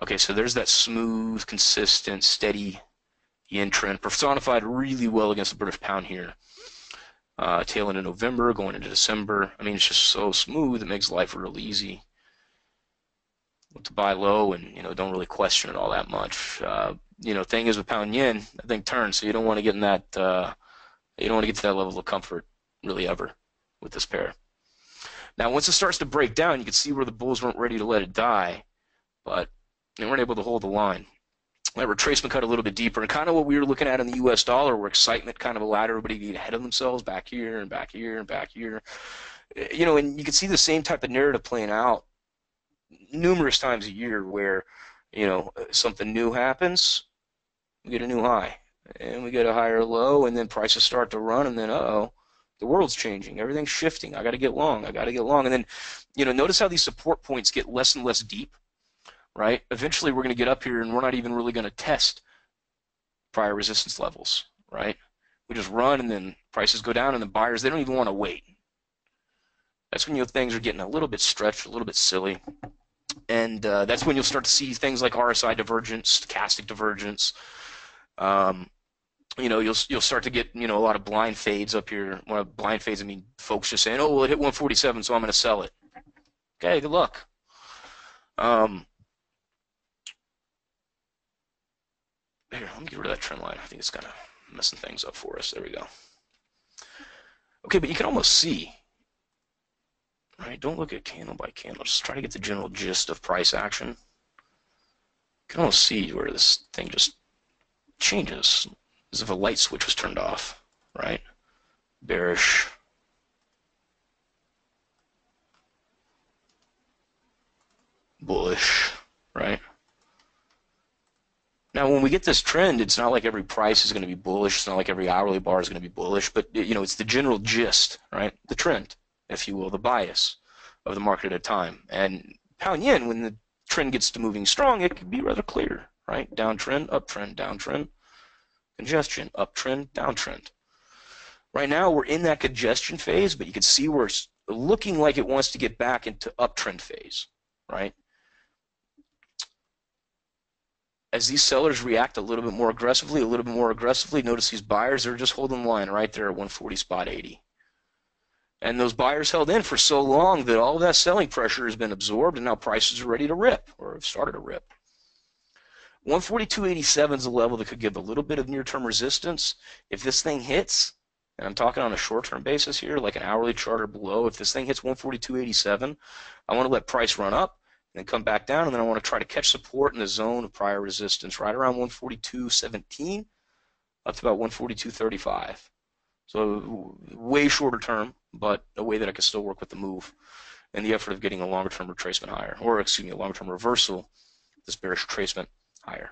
Okay, so there's that smooth, consistent, steady yen trend, personified really well against the British pound here. Uh, tail into November, going into December. I mean, it's just so smooth. It makes life really easy. Look to buy low, and you know, don't really question it all that much. Uh, you know, thing is with pound yen, that thing turns, so you don't want to get in that. Uh, you don't want to get to that level of comfort really ever with this pair. Now, once it starts to break down, you can see where the bulls weren't ready to let it die, but they weren't able to hold the line. That retracement cut a little bit deeper, and kind of what we were looking at in the U S dollar, where excitement kind of allowed everybody to get ahead of themselves, back here and back here and back here. You know, and you can see the same type of narrative playing out numerous times a year where, you know, something new happens, we get a new high, and we get a higher low, and then prices start to run, and then, uh-oh, the world's changing. Everything's shifting. I got to get long. I got to get long. And then, you know, notice how these support points get less and less deep, right? Eventually, we're going to get up here, and we're not even really going to test prior resistance levels, right? We just run, and then prices go down, and the buyers, they don't even want to wait. That's when, you know, things are getting a little bit stretched, a little bit silly. And uh, that's when you'll start to see things like R S I divergence, stochastic divergence, um, you know, you'll you'll start to get, you know, a lot of blind fades up here. Well, blind fades, I mean, folks just saying, oh, well, it hit one forty-seven, so I'm going to sell it. Okay, good luck. Um, here, let me get rid of that trend line. I think it's kind of messing things up for us. There we go. Okay, but you can almost see, right? Don't look at candle by candle. Just try to get the general gist of price action. You can almost see where this thing just changes, as if a light switch was turned off, right? Bearish. Bullish, right? Now, when we get this trend, it's not like every price is going to be bullish. It's not like every hourly bar is going to be bullish. But, you know, it's the general gist, right? The trend, if you will, the bias of the market at a time. And pound yen, when the trend gets to moving strong, it can be rather clear, right? Downtrend, uptrend, downtrend. Congestion, uptrend, downtrend. Right now, we're in that congestion phase, but you can see where it's looking like it wants to get back into uptrend phase, right? As these sellers react a little bit more aggressively, a little bit more aggressively, notice these buyers are just holding the line right there at one forty spot eighty. And those buyers held in for so long that all that selling pressure has been absorbed, and now prices are ready to rip, or have started to rip. one forty-two eighty-seven is a level that could give a little bit of near-term resistance. If this thing hits, and I'm talking on a short-term basis here, like an hourly chart or below, if this thing hits one forty-two eighty-seven, I want to let price run up and then come back down, and then I want to try to catch support in the zone of prior resistance right around one forty-two seventeen up to about one forty-two thirty-five. So way shorter term, but a way that I can still work with the move in the effort of getting a longer-term retracement higher, or excuse me, a longer-term reversal, this bearish retracement higher.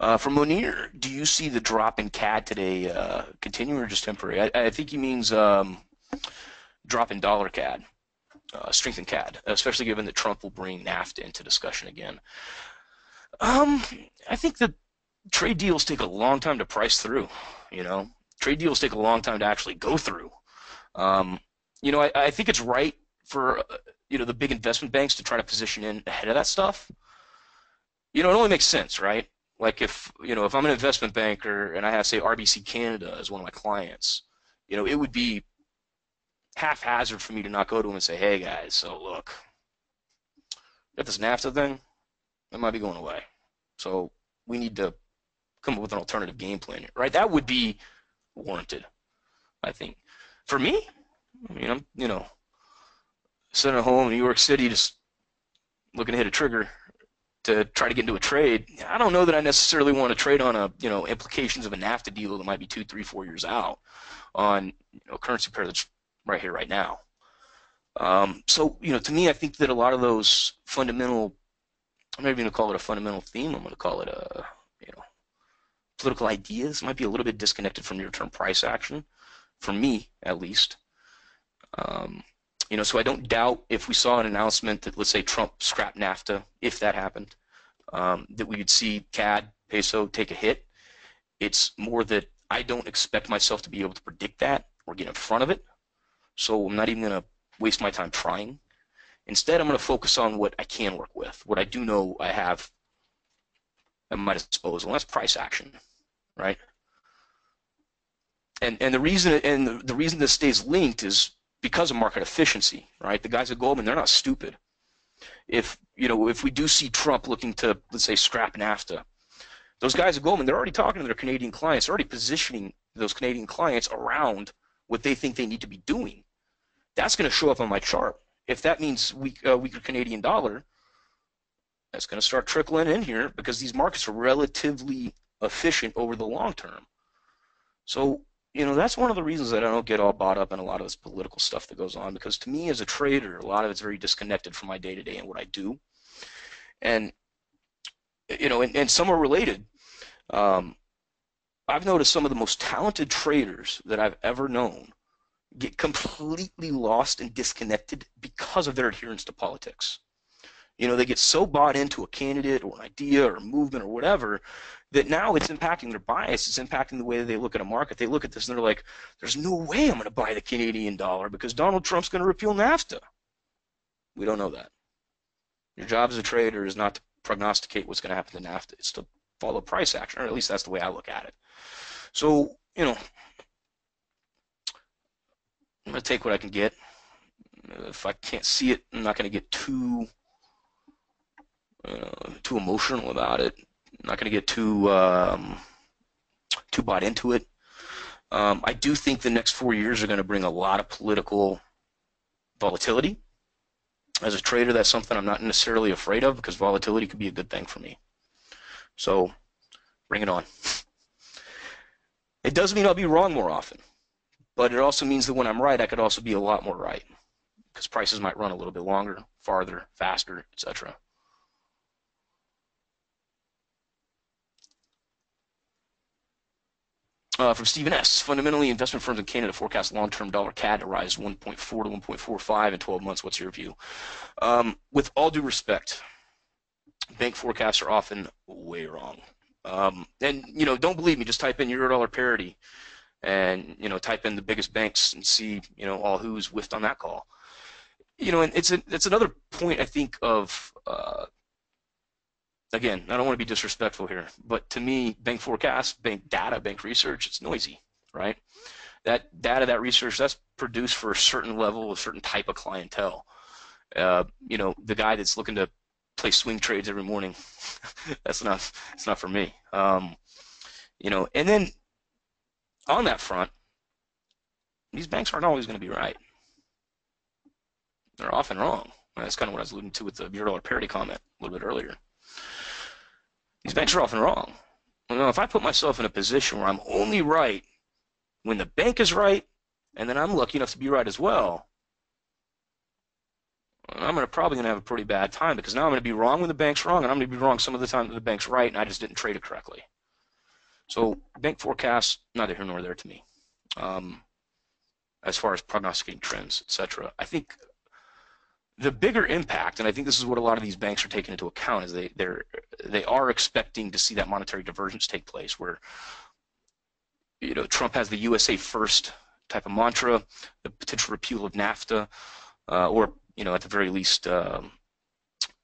Uh, from Munir, do you see the drop in C A D today uh, continuing or just temporary? I, I think he means um, drop in dollar C A D, uh, strength in C A D, especially given that Trump will bring NAFTA into discussion again. Um, I think that trade deals take a long time to price through. You know, trade deals take a long time to actually go through. Um, you know, I, I think it's right for uh, you know, the big investment banks to try to position in ahead of that stuff. You know, it only makes sense, right? Like if, you know, if I'm an investment banker and I have, say, R B C Canada as one of my clients, you know, it would be haphazard for me to not go to them and say, hey guys, so look, got this NAFTA thing, it might be going away. So we need to come up with an alternative game plan here, right? That would be warranted, I think. For me, I mean, I'm, you know, sitting at home in New York City just looking to hit a trigger to try to get into a trade, I don't know that I necessarily want to trade on a, you know, implications of a NAFTA deal that might be two, three, four years out on, you know, a currency pair that's right here, right now. Um, so, you know, to me, I think that a lot of those fundamental, I'm not even going to call it a fundamental theme, I'm going to call it a, you know, political ideas might be a little bit disconnected from near-term price action, for me, at least. Um, You know, so I don't doubt if we saw an announcement that, let's say, Trump scrapped NAFTA, if that happened, um, that we would see C A D, peso take a hit. It's more that I don't expect myself to be able to predict that or get in front of it, so I'm not even going to waste my time trying. Instead, I'm going to focus on what I can work with, what I do know I have at my disposal, and that's price action, right? And and the reason and the, the reason this stays linked is because of market efficiency, right? The guys at Goldman, they're not stupid. If, you know, if we do see Trump looking to, let's say, scrap NAFTA, those guys at Goldman, they're already talking to their Canadian clients, they're already positioning those Canadian clients around what they think they need to be doing. That's going to show up on my chart. If that means weak, uh, weaker Canadian dollar, that's going to start trickling in here because these markets are relatively efficient over the long term. So, you know, that's one of the reasons that I don't get all bought up in a lot of this political stuff that goes on, because to me as a trader, a lot of it's very disconnected from my day-to-day and what I do. And, you know, and, and some are related. Um, I've noticed some of the most talented traders that I've ever known get completely lost and disconnected because of their adherence to politics. You know, they get so bought into a candidate or an idea or a movement or whatever that now it's impacting their bias. It's impacting the way that they look at a market. They look at this and they're like, there's no way I'm going to buy the Canadian dollar because Donald Trump's going to repeal NAFTA. We don't know that. Your job as a trader is not to prognosticate what's going to happen to NAFTA. It's to follow price action, or at least that's the way I look at it. So, you know, I'm going to take what I can get. If I can't see it, I'm not going to get too uh, too emotional about it. I'm not going to get too um, too bought into it. Um, I do think the next four years are going to bring a lot of political volatility. As a trader, that's something I'm not necessarily afraid of, because volatility could be a good thing for me. So, bring it on. It does mean I'll be wrong more often, but it also means that when I'm right, I could also be a lot more right, because prices might run a little bit longer, farther, faster, et cetera. Uh, from Stephen S. Fundamentally, investment firms in Canada forecast long-term dollar C A D to rise one point four to one point four five in twelve months. What's your view? Um, with all due respect, bank forecasts are often way wrong. Um, and, you know, don't believe me. Just type in euro-dollar parity and, you know, type in the biggest banks and see, you know, all who's whiffed on that call. You know, and it's, a, it's another point, I think, of, uh, again, I don't want to be disrespectful here, but to me, bank forecasts, bank data, bank research, it's noisy, right? That data, that research, that's produced for a certain level, a certain type of clientele. Uh, you know, the guy that's looking to play swing trades every morning, that's not, it's not for me. Um, you know, and then on that front, these banks aren't always going to be right. They're often wrong. That's kind of what I was alluding to with the euro dollar parity comment a little bit earlier. These banks are often wrong. You know, if I put myself in a position where I'm only right when the bank is right, and then I'm lucky enough to be right as well, I'm gonna, probably going to have a pretty bad time, because now I'm going to be wrong when the bank's wrong, and I'm going to be wrong some of the time that the bank's right, and I just didn't trade it correctly. So bank forecasts, neither here nor there to me. Um, as far as prognosticating trends, et cetera. I think the bigger impact, and I think this is what a lot of these banks are taking into account, is they they're they are expecting to see that monetary divergence take place, where, you know, Trump has the U S A first type of mantra, the potential repeal of NAFTA, uh, or, you know, at the very least, um,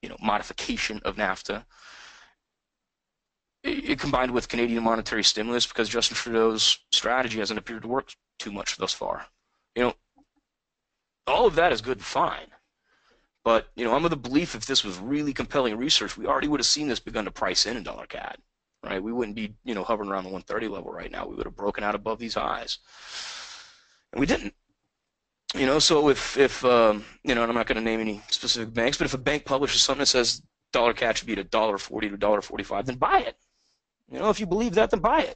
you know, modification of NAFTA. It, it combined with Canadian monetary stimulus, because Justin Trudeau's strategy hasn't appeared to work too much thus far. You know, all of that is good and fine, but, you know, I'm of the belief if this was really compelling research, we already would have seen this begun to price in in dollar C A D, right? We wouldn't be, you know, hovering around the one thirty level right now. We would have broken out above these highs, and we didn't. You know, so if, if um, you know, and I'm not going to name any specific banks, but if a bank publishes something that says dollar C A D should be at one forty to one forty-five, then buy it. You know, if you believe that, then buy it.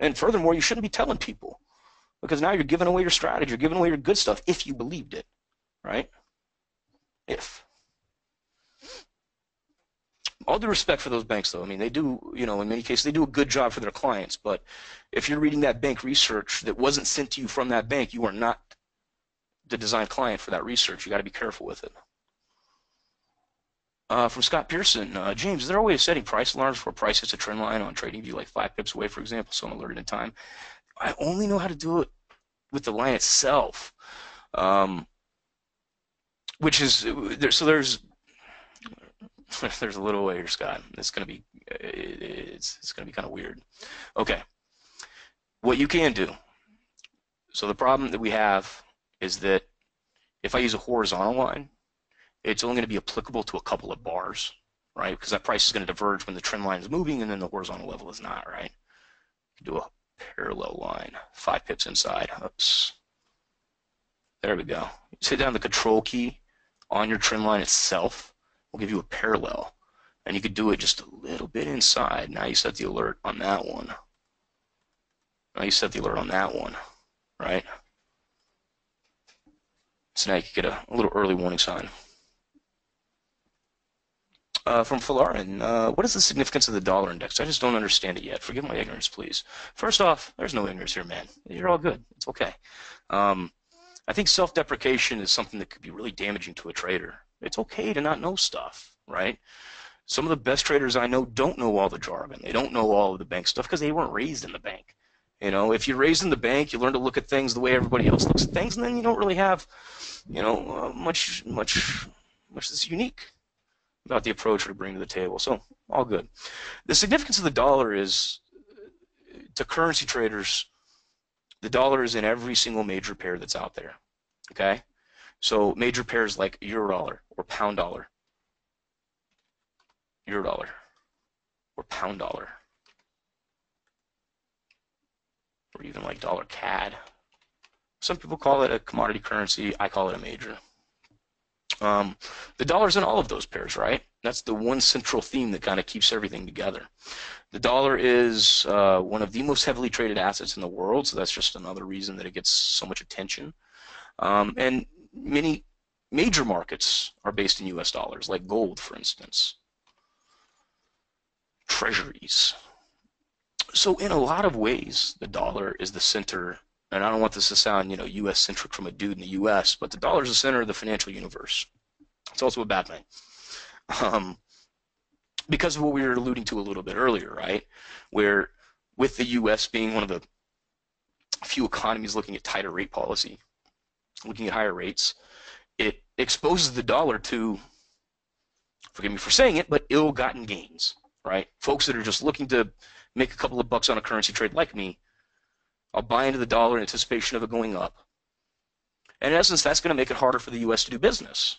And furthermore, you shouldn't be telling people, because now you're giving away your strategy, you're giving away your good stuff if you believed it, right? If. All due respect for those banks, though. I mean, they do, you know, in many cases, they do a good job for their clients, but if you're reading that bank research that wasn't sent to you from that bank, you are not the design client for that research. You got to be careful with it. Uh, from Scott Pearson, uh, James, is there a way of setting price alarms where price hits a trend line on TradingView, like five pips away, for example, so I'm alerted in time? I only know how to do it with the line itself, um, which is there. So there's there's a little way here, Scott. It's gonna be it's it's gonna be kind of weird. Okay, what you can do. So the problem that we have is that if I use a horizontal line, it's only going to be applicable to a couple of bars, right? Because that price is going to diverge when the trend line is moving, and then the horizontal level is not, right? Do a parallel line, five pips inside. Oops. There we go. Just hit down the control key on your trend line itself. We'll give you a parallel, and you could do it just a little bit inside. Now you set the alert on that one. Now you set the alert on that one, right? So now you can get a, a little early warning sign. Uh, from Falarin, uh, what is the significance of the dollar index? I just don't understand it yet. Forgive my ignorance, please. First off, there's no ignorance here, man. You're all good. It's okay. Um, I think self-deprecation is something that could be really damaging to a trader. It's okay to not know stuff, right? Some of the best traders I know don't know all the jargon. They don't know all of the bank stuff because they weren't raised in the bank. You know, if you're raised in the bank, you learn to look at things the way everybody else looks at things, and then you don't really have, you know, uh, much, much, much that's unique. about the approach we bring to the table. So all good. The significance of the dollar is, to currency traders, the dollar is in every single major pair that's out there. Okay, so major pairs like euro dollar or pound dollar, euro dollar or pound dollar, or even like dollar C A D. Some people call it a commodity currency. I call it a major. Um, the dollar's in all of those pairs, right? That's the one central theme that kind of keeps everything together. The dollar is uh, one of the most heavily traded assets in the world, so that's just another reason that it gets so much attention. Um, and many major markets are based in U S dollars, like gold, for instance, treasuries. So in a lot of ways, the dollar is the center, and I don't want this to sound, you know, U S-centric from a dude in the U S, but the dollar is the center of the financial universe. It's also a bad thing. Um, because of what we were alluding to a little bit earlier, right, where with the U S being one of the few economies looking at tighter rate policy, looking at higher rates, it exposes the dollar to, forgive me for saying it, but ill-gotten gains, right? Folks that are just looking to make a couple of bucks on a currency trade like me, I'll buy into the dollar in anticipation of it going up. And in essence, that's going to make it harder for the U S to do business.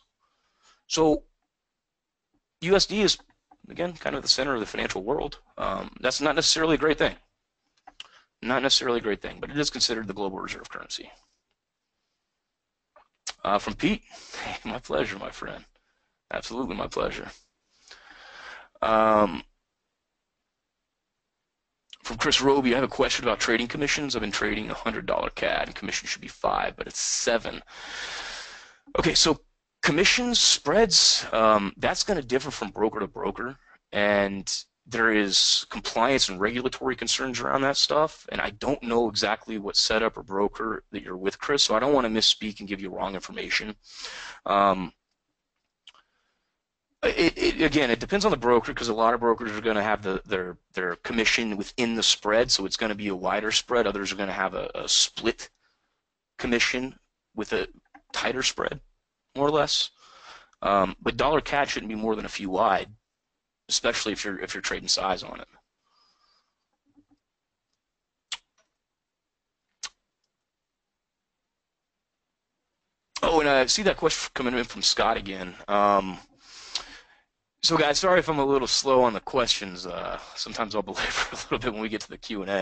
So U S D is, again, kind of the center of the financial world. Um, that's not necessarily a great thing. Not necessarily a great thing, but it is considered the global reserve currency. Uh, from Pete, hey, my pleasure, my friend. Absolutely my pleasure. Um, From Chris Roby, I have a question about trading commissions. I've been trading one hundred dollar C A D, and commission should be five, but it's seven. Okay, so commissions, spreads, um, that's going to differ from broker to broker, and there is compliance and regulatory concerns around that stuff, and I don't know exactly what setup or broker that you're with, Chris, so I don't want to misspeak and give you wrong information. Um, It, it, again, it depends on the broker, because a lot of brokers are going to have the, their their commission within the spread, so it's going to be a wider spread. Others are going to have a, a split commission with a tighter spread, more or less. Um, but dollar C A D shouldn't be more than a few wide, especially if you're if you're trading size on it. Oh, and I see that question coming in from Scott again. Um, So guys, sorry if I'm a little slow on the questions. Uh, sometimes I'll belabor a little bit when we get to the Q and A.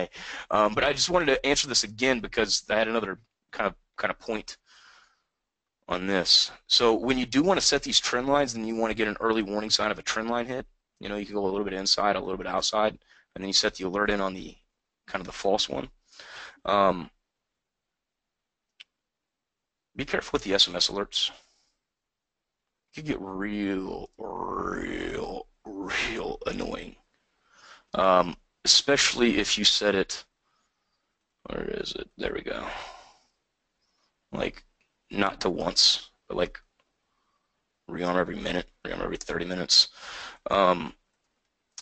Um, but I just wanted to answer this again because I had another kind of kind of point on this. So when you do want to set these trend lines, then you want to get an early warning sign of a trend line hit. You know, you can go a little bit inside, a little bit outside, and then you set the alert in on the kind of the false one. Um, be careful with the S M S alerts. You get real, real, real annoying, um, especially if you set it, where is it, there we go, like not to once, but like rearm every minute, rearm every thirty minutes. Um,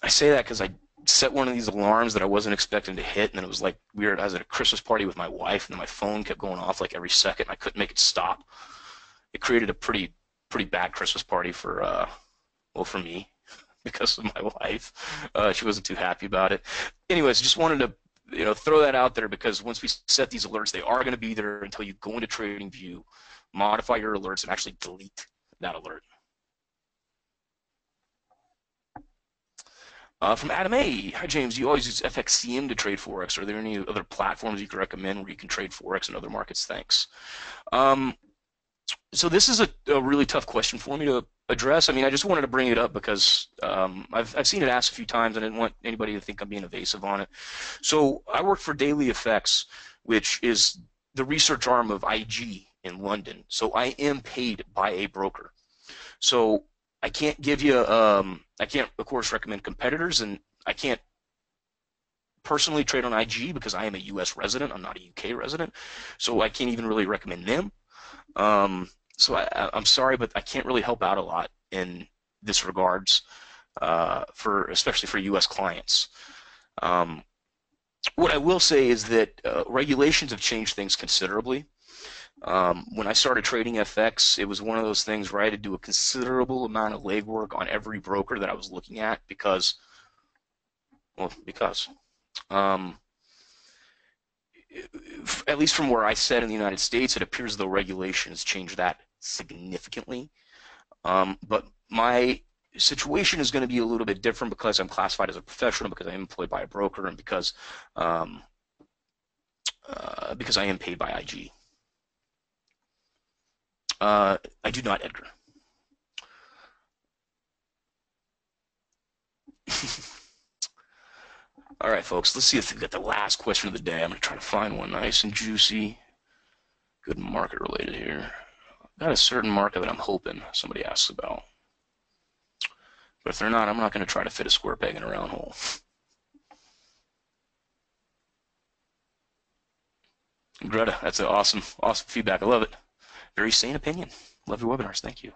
I say that because I set one of these alarms that I wasn't expecting to hit, and then it was like weird. I was at a Christmas party with my wife, and then my phone kept going off like every second, and I couldn't make it stop. It created a pretty pretty bad Christmas party for, uh, well, for me, because of my wife. Uh, she wasn't too happy about it. Anyways, just wanted to, you know, throw that out there because once we set these alerts, they are going to be there until you go into TradingView, modify your alerts, and actually delete that alert. Uh, from Adam A. Hi, James. You always use F X C M to trade Forex. Are there any other platforms you could recommend where you can trade Forex and other markets? Thanks. Um, So this is a, a really tough question for me to address. I mean, I just wanted to bring it up because um, I've, I've seen it asked a few times, and I didn't want anybody to think I'm being evasive on it. So I work for Daily Effects, which is the research arm of I G in London. So I am paid by a broker. So I can't give you um, – I can't, of course, recommend competitors, and I can't personally trade on I G because I am a U S resident. I'm not a U K resident, so I can't even really recommend them. Um, so I, I'm sorry, but I can't really help out a lot in this regards, uh, for especially for U S clients. Um, what I will say is that uh, regulations have changed things considerably, Um, when I started trading F X, it was one of those things where I had to do a considerable amount of legwork on every broker that I was looking at because, well, because, um, at least from where I sat in the United States, it appears as though regulation has changed that significantly. Um, but my situation is going to be a little bit different because I'm classified as a professional, because I'm employed by a broker, and because um, uh, because I am paid by I G. Uh, I do not, Edgar. All right, folks, let's see if we get the last question of the day. I'm going to try to find one nice and juicy, good market related here. I've got a certain market that I'm hoping somebody asks about. But if they're not, I'm not going to try to fit a square peg in a round hole. Greta, that's an awesome, awesome feedback. I love it. Very sane opinion. Love your webinars. Thank you.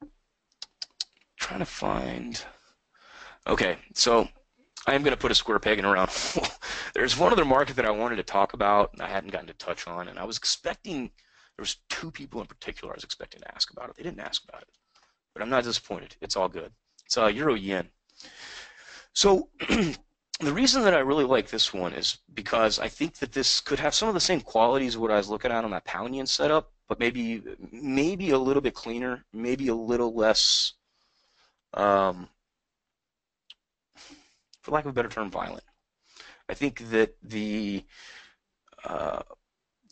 I'm trying to find. Okay, so I am going to put a square peg in a round hole. There's one other market that I wanted to talk about and I hadn't gotten to touch on, and I was expecting, there was two people in particular I was expecting to ask about it. They didn't ask about it, but I'm not disappointed. It's all good. It's uh, Euro Yen. So the reason that I really like this one is because I think that this could have some of the same qualities of what I was looking at on that pound yen setup, but maybe maybe a little bit cleaner, maybe a little less, um, for lack of a better term, violent. I think that the uh,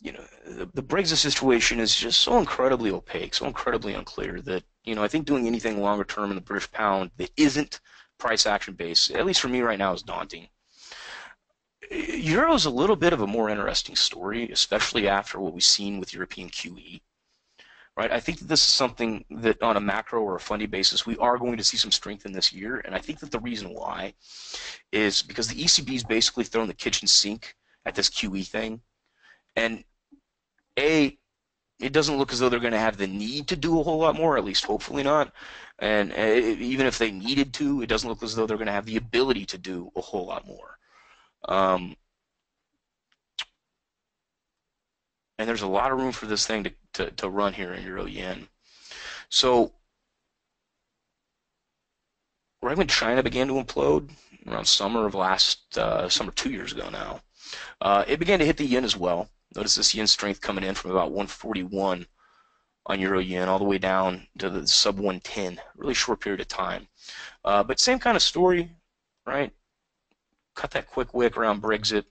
you know the, the Brexit situation is just so incredibly opaque, so incredibly unclear that you know I think doing anything longer term in the British pound that isn't price action base, at least for me right now, is daunting. Euro is a little bit of a more interesting story, especially after what we've seen with European Q E. Right? I think that this is something that on a macro or a funding basis, we are going to see some strength in this year, and I think that the reason why is because the E C B's basically thrown the kitchen sink at this Q E thing, and A, it doesn't look as though they're going to have the need to do a whole lot more, at least hopefully not. And uh, even if they needed to, it doesn't look as though they're going to have the ability to do a whole lot more. Um, and there's a lot of room for this thing to, to, to run here in Euro Yen. So right when China began to implode around summer of last, uh, summer two years ago now, uh, it began to hit the yen as well. Notice this yen strength coming in from about one forty-one on Euro Yen all the way down to the sub one ten, really short period of time. Uh, but same kind of story, right? Cut that quick wick around Brexit,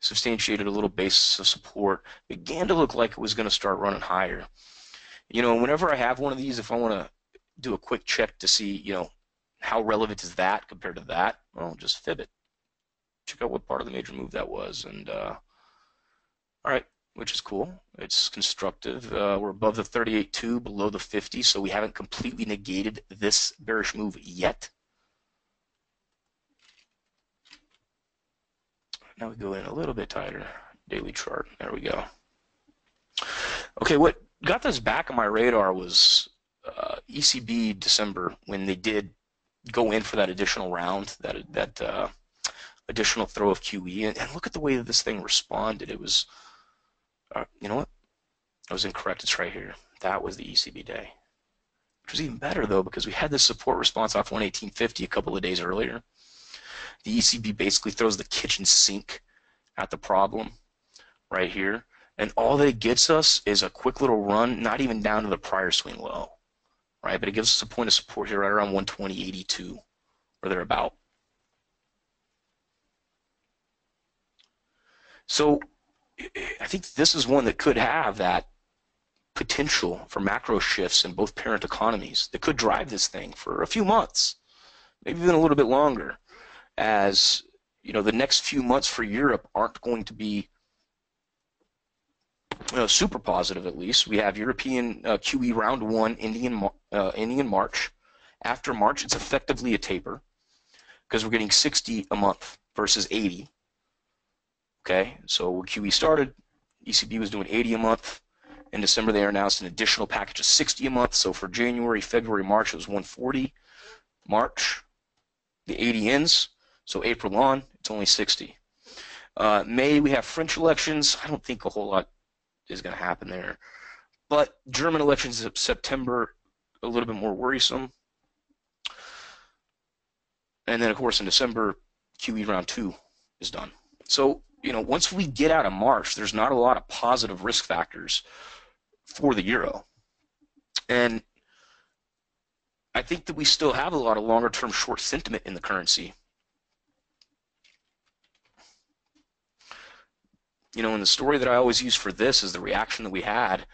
substantiated a little basis of support, began to look like it was going to start running higher. You know, whenever I have one of these, if I want to do a quick check to see, you know, how relevant is that compared to that, well, just fib it. Check out what part of the major move that was, and uh, all right, which is cool. It's constructive. Uh, we're above the thirty-eight point two, below the fifty, so we haven't completely negated this bearish move yet. Now we go in a little bit tighter. Daily chart. There we go. Okay, what got this back on my radar was uh, E C B December, when they did go in for that additional round, that that uh, additional throw of Q E, and, and look at the way that this thing responded. It was Uh, you know what? I was incorrect. It's right here. That was the E C B day, which was even better though because we had this support response off one eighteen fifty a couple of days earlier. The E C B basically throws the kitchen sink at the problem right here, and all that it gets us is a quick little run, not even down to the prior swing low, right? But it gives us a point of support here right around one twenty eighty-two or thereabout. So I think this is one that could have that potential for macro shifts in both parent economies that could drive this thing for a few months, maybe even a little bit longer, as you know the next few months for Europe aren't going to be you know, super positive at least. We have European uh, Q E round one ending in, uh, ending in March. After March, it's effectively a taper because we're getting sixty a month versus eighty. Okay, so when Q E started, E C B was doing eighty a month. In December, they announced an additional package of sixty a month. So for January, February, March, it was one forty. March, the eighty ends. So April on, it's only sixty. Uh, May, we have French elections. I don't think a whole lot is going to happen there. But German elections in September, a little bit more worrisome. And then, of course, in December, Q E round two is done. So, you know, once we get out of March, there's not a lot of positive risk factors for the euro. And I think that we still have a lot of longer-term short sentiment in the currency. You know, and the story that I always use for this is the reaction that we had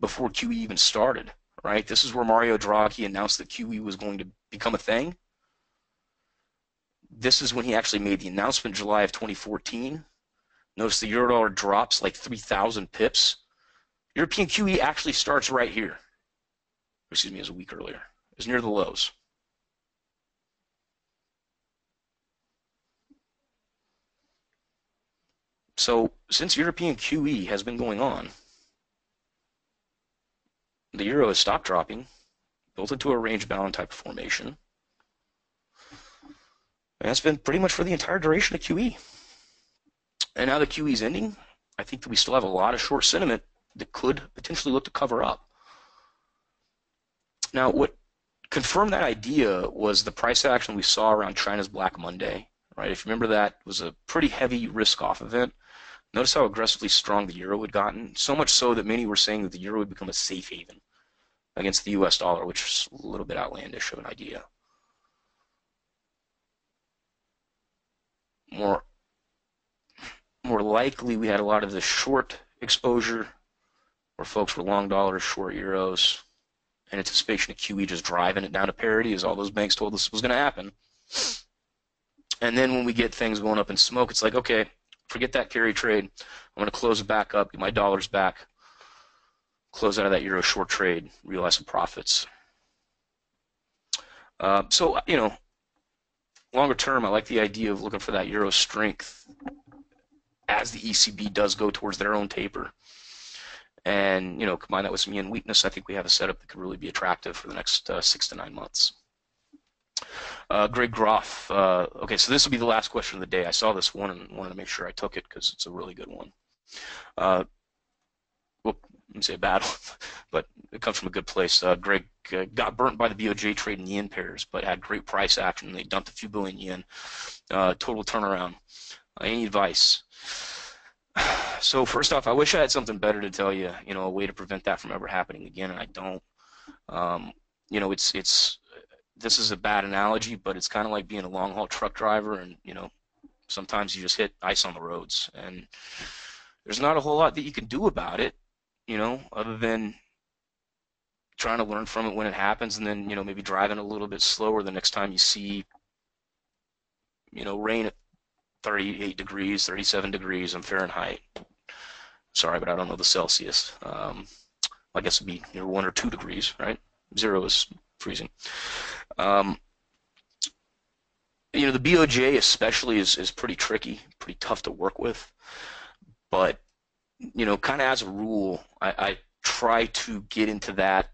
before Q E even started, right? This is where Mario Draghi announced that Q E was going to become a thing. This is when he actually made the announcement, July of twenty fourteen. Notice the euro dollar drops like three thousand pips. European Q E actually starts right here. Excuse me, it was a week earlier. It was near the lows. So since European Q E has been going on, the euro has stopped dropping, built into a range-bound type of formation. And that's been pretty much for the entire duration of Q E. And now that Q E is ending, I think that we still have a lot of short sentiment that could potentially look to cover up. Now, what confirmed that idea was the price action we saw around China's Black Monday, right? If you remember, that was a pretty heavy risk-off event. Notice how aggressively strong the euro had gotten, so much so that many were saying that the euro would become a safe haven against the U S dollar, which is a little bit outlandish of an idea. More, more likely, we had a lot of the short exposure where folks were long dollars, short euros, and anticipation of Q E just driving it down to parity, as all those banks told us was going to happen. And then when we get things going up in smoke, it's like, okay, forget that carry trade. I'm going to close it back up, get my dollars back, close out of that euro short trade, realize some profits. Uh, so, you know, longer term, I like the idea of looking for that euro strength as the E C B does go towards their own taper. And, you know, combine that with some yen weakness, I think we have a setup that could really be attractive for the next uh, six to nine months. Uh, Greg Groff, uh, okay, so this will be the last question of the day. I saw this one and wanted to make sure I took it because it's a really good one. Uh, well, I didn't say a bad one, but it comes from a good place. Uh, Greg uh, got burnt by the B O J trade in yen pairs, but had great price action. They dumped a few billion yen, uh, total turnaround. Uh, any advice? So first off, I wish I had something better to tell you, you know, a way to prevent that from ever happening again, and I don't. Um, you know, it's it's this is a bad analogy, but it's kind of like being a long-haul truck driver, and, you know, sometimes you just hit ice on the roads, and there's not a whole lot that you can do about it, you know, other than trying to learn from it when it happens, and then, you know, maybe driving a little bit slower the next time you see, you know, rain at thirty-eight degrees, thirty-seven degrees in Fahrenheit. Sorry, but I don't know the Celsius. Um, I guess it'd be near one or two degrees, right? Zero is freezing. Um, you know, the B O J especially is, is pretty tricky, pretty tough to work with. But, you know, kind of as a rule, I, I try to get into that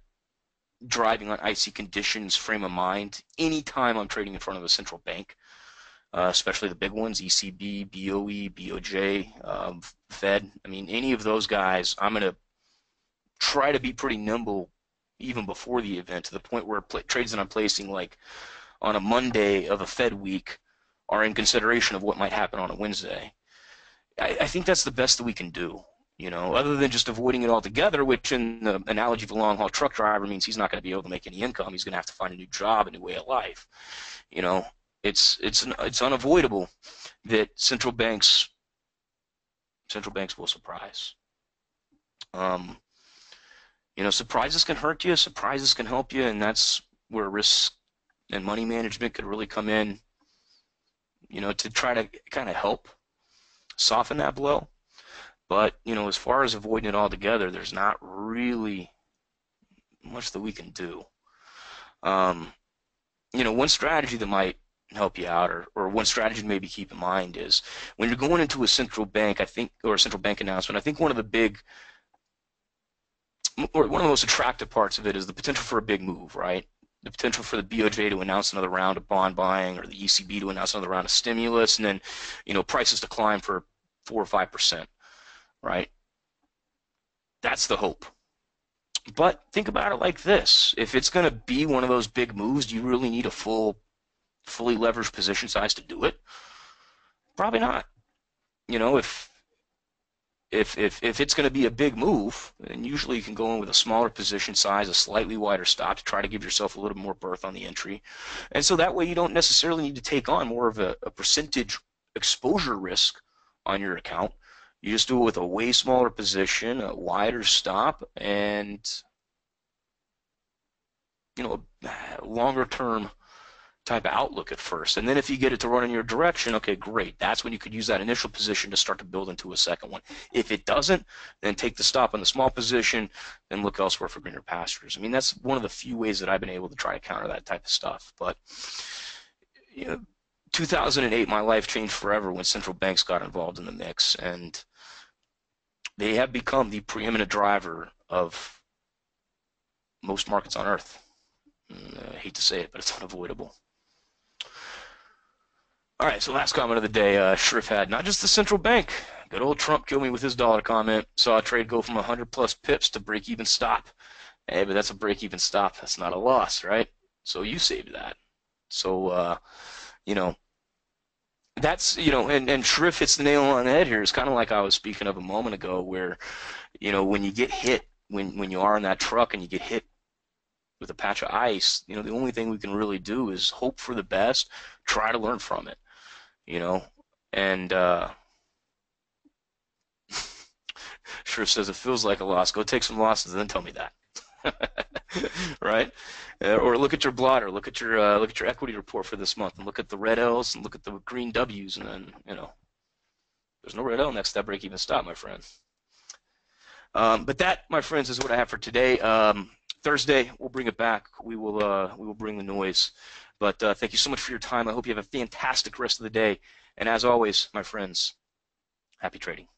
driving on icy conditions frame of mind anytime I'm trading in front of a central bank. Uh, especially the big ones, E C B, B O E, B O J, um, Fed. I mean, any of those guys, I'm going to try to be pretty nimble even before the event, to the point where trades that I'm placing like on a Monday of a Fed week are in consideration of what might happen on a Wednesday. I, I think that's the best that we can do, you know, other than just avoiding it altogether, which in the analogy of a long-haul truck driver means he's not going to be able to make any income. He's going to have to find a new job, a new way of life, you know. It's it's an, it's unavoidable that central banks central banks will surprise. Um, you know, surprises can hurt you. Surprises can help you, and that's where risk and money management could really come in. You know, to try to kind of help soften that blow. But you know, as far as avoiding it altogether, there's not really much that we can do. Um, you know, one strategy that might help you out, or, or one strategy to maybe keep in mind is when you're going into a central bank, I think, or a central bank announcement, I think one of the big, or one of the most attractive parts of it is the potential for a big move, right? The potential for the B O J to announce another round of bond buying, or the E C B to announce another round of stimulus, and then, you know, prices to climb for four or five percent, right? That's the hope. But think about it like this: if it's going to be one of those big moves, do you really need a full, fully leveraged position size to do it? Probably not. You know, if if if if it's going to be a big move, then usually you can go in with a smaller position size, a slightly wider stop to try to give yourself a little more berth on the entry, and so that way you don't necessarily need to take on more of a, a percentage exposure risk on your account. You just do it with a way smaller position, a wider stop, and you know, a longer term type of outlook at first. And then if you get it to run in your direction, okay, great. That's when you could use that initial position to start to build into a second one. If it doesn't, then take the stop on the small position and look elsewhere for greener pastures. I mean, that's one of the few ways that I've been able to try to counter that type of stuff. But you know, two thousand eight, my life changed forever when central banks got involved in the mix, and they have become the preeminent driver of most markets on earth. I hate to say it, but it's unavoidable. All right, so last comment of the day, uh, Shriff had, not just the central bank. Good old Trump killed me with his dollar comment. Saw a trade go from one hundred plus pips to break-even stop. Hey, but that's a break-even stop. That's not a loss, right? So you saved that. So, uh, you know, that's, you know, and, and Shriff hits the nail on the head here. It's kind of like I was speaking of a moment ago where, you know, when you get hit, when, when you are in that truck and you get hit with a patch of ice, you know, the only thing we can really do is hope for the best, try to learn from it, you know, and uh, Shrift says it feels like a loss. Go take some losses and then tell me that, right? Uh, or look at your blotter, look at your uh, look at your equity report for this month, and look at the red L's and look at the green W's, and then you know, there's no red L next to that break even stop, my friend. Um, but that, my friends, is what I have for today. Um, Thursday, we'll bring it back. We will uh, we will bring the noise. But uh, thank you so much for your time. I hope you have a fantastic rest of the day. And as always, my friends, happy trading.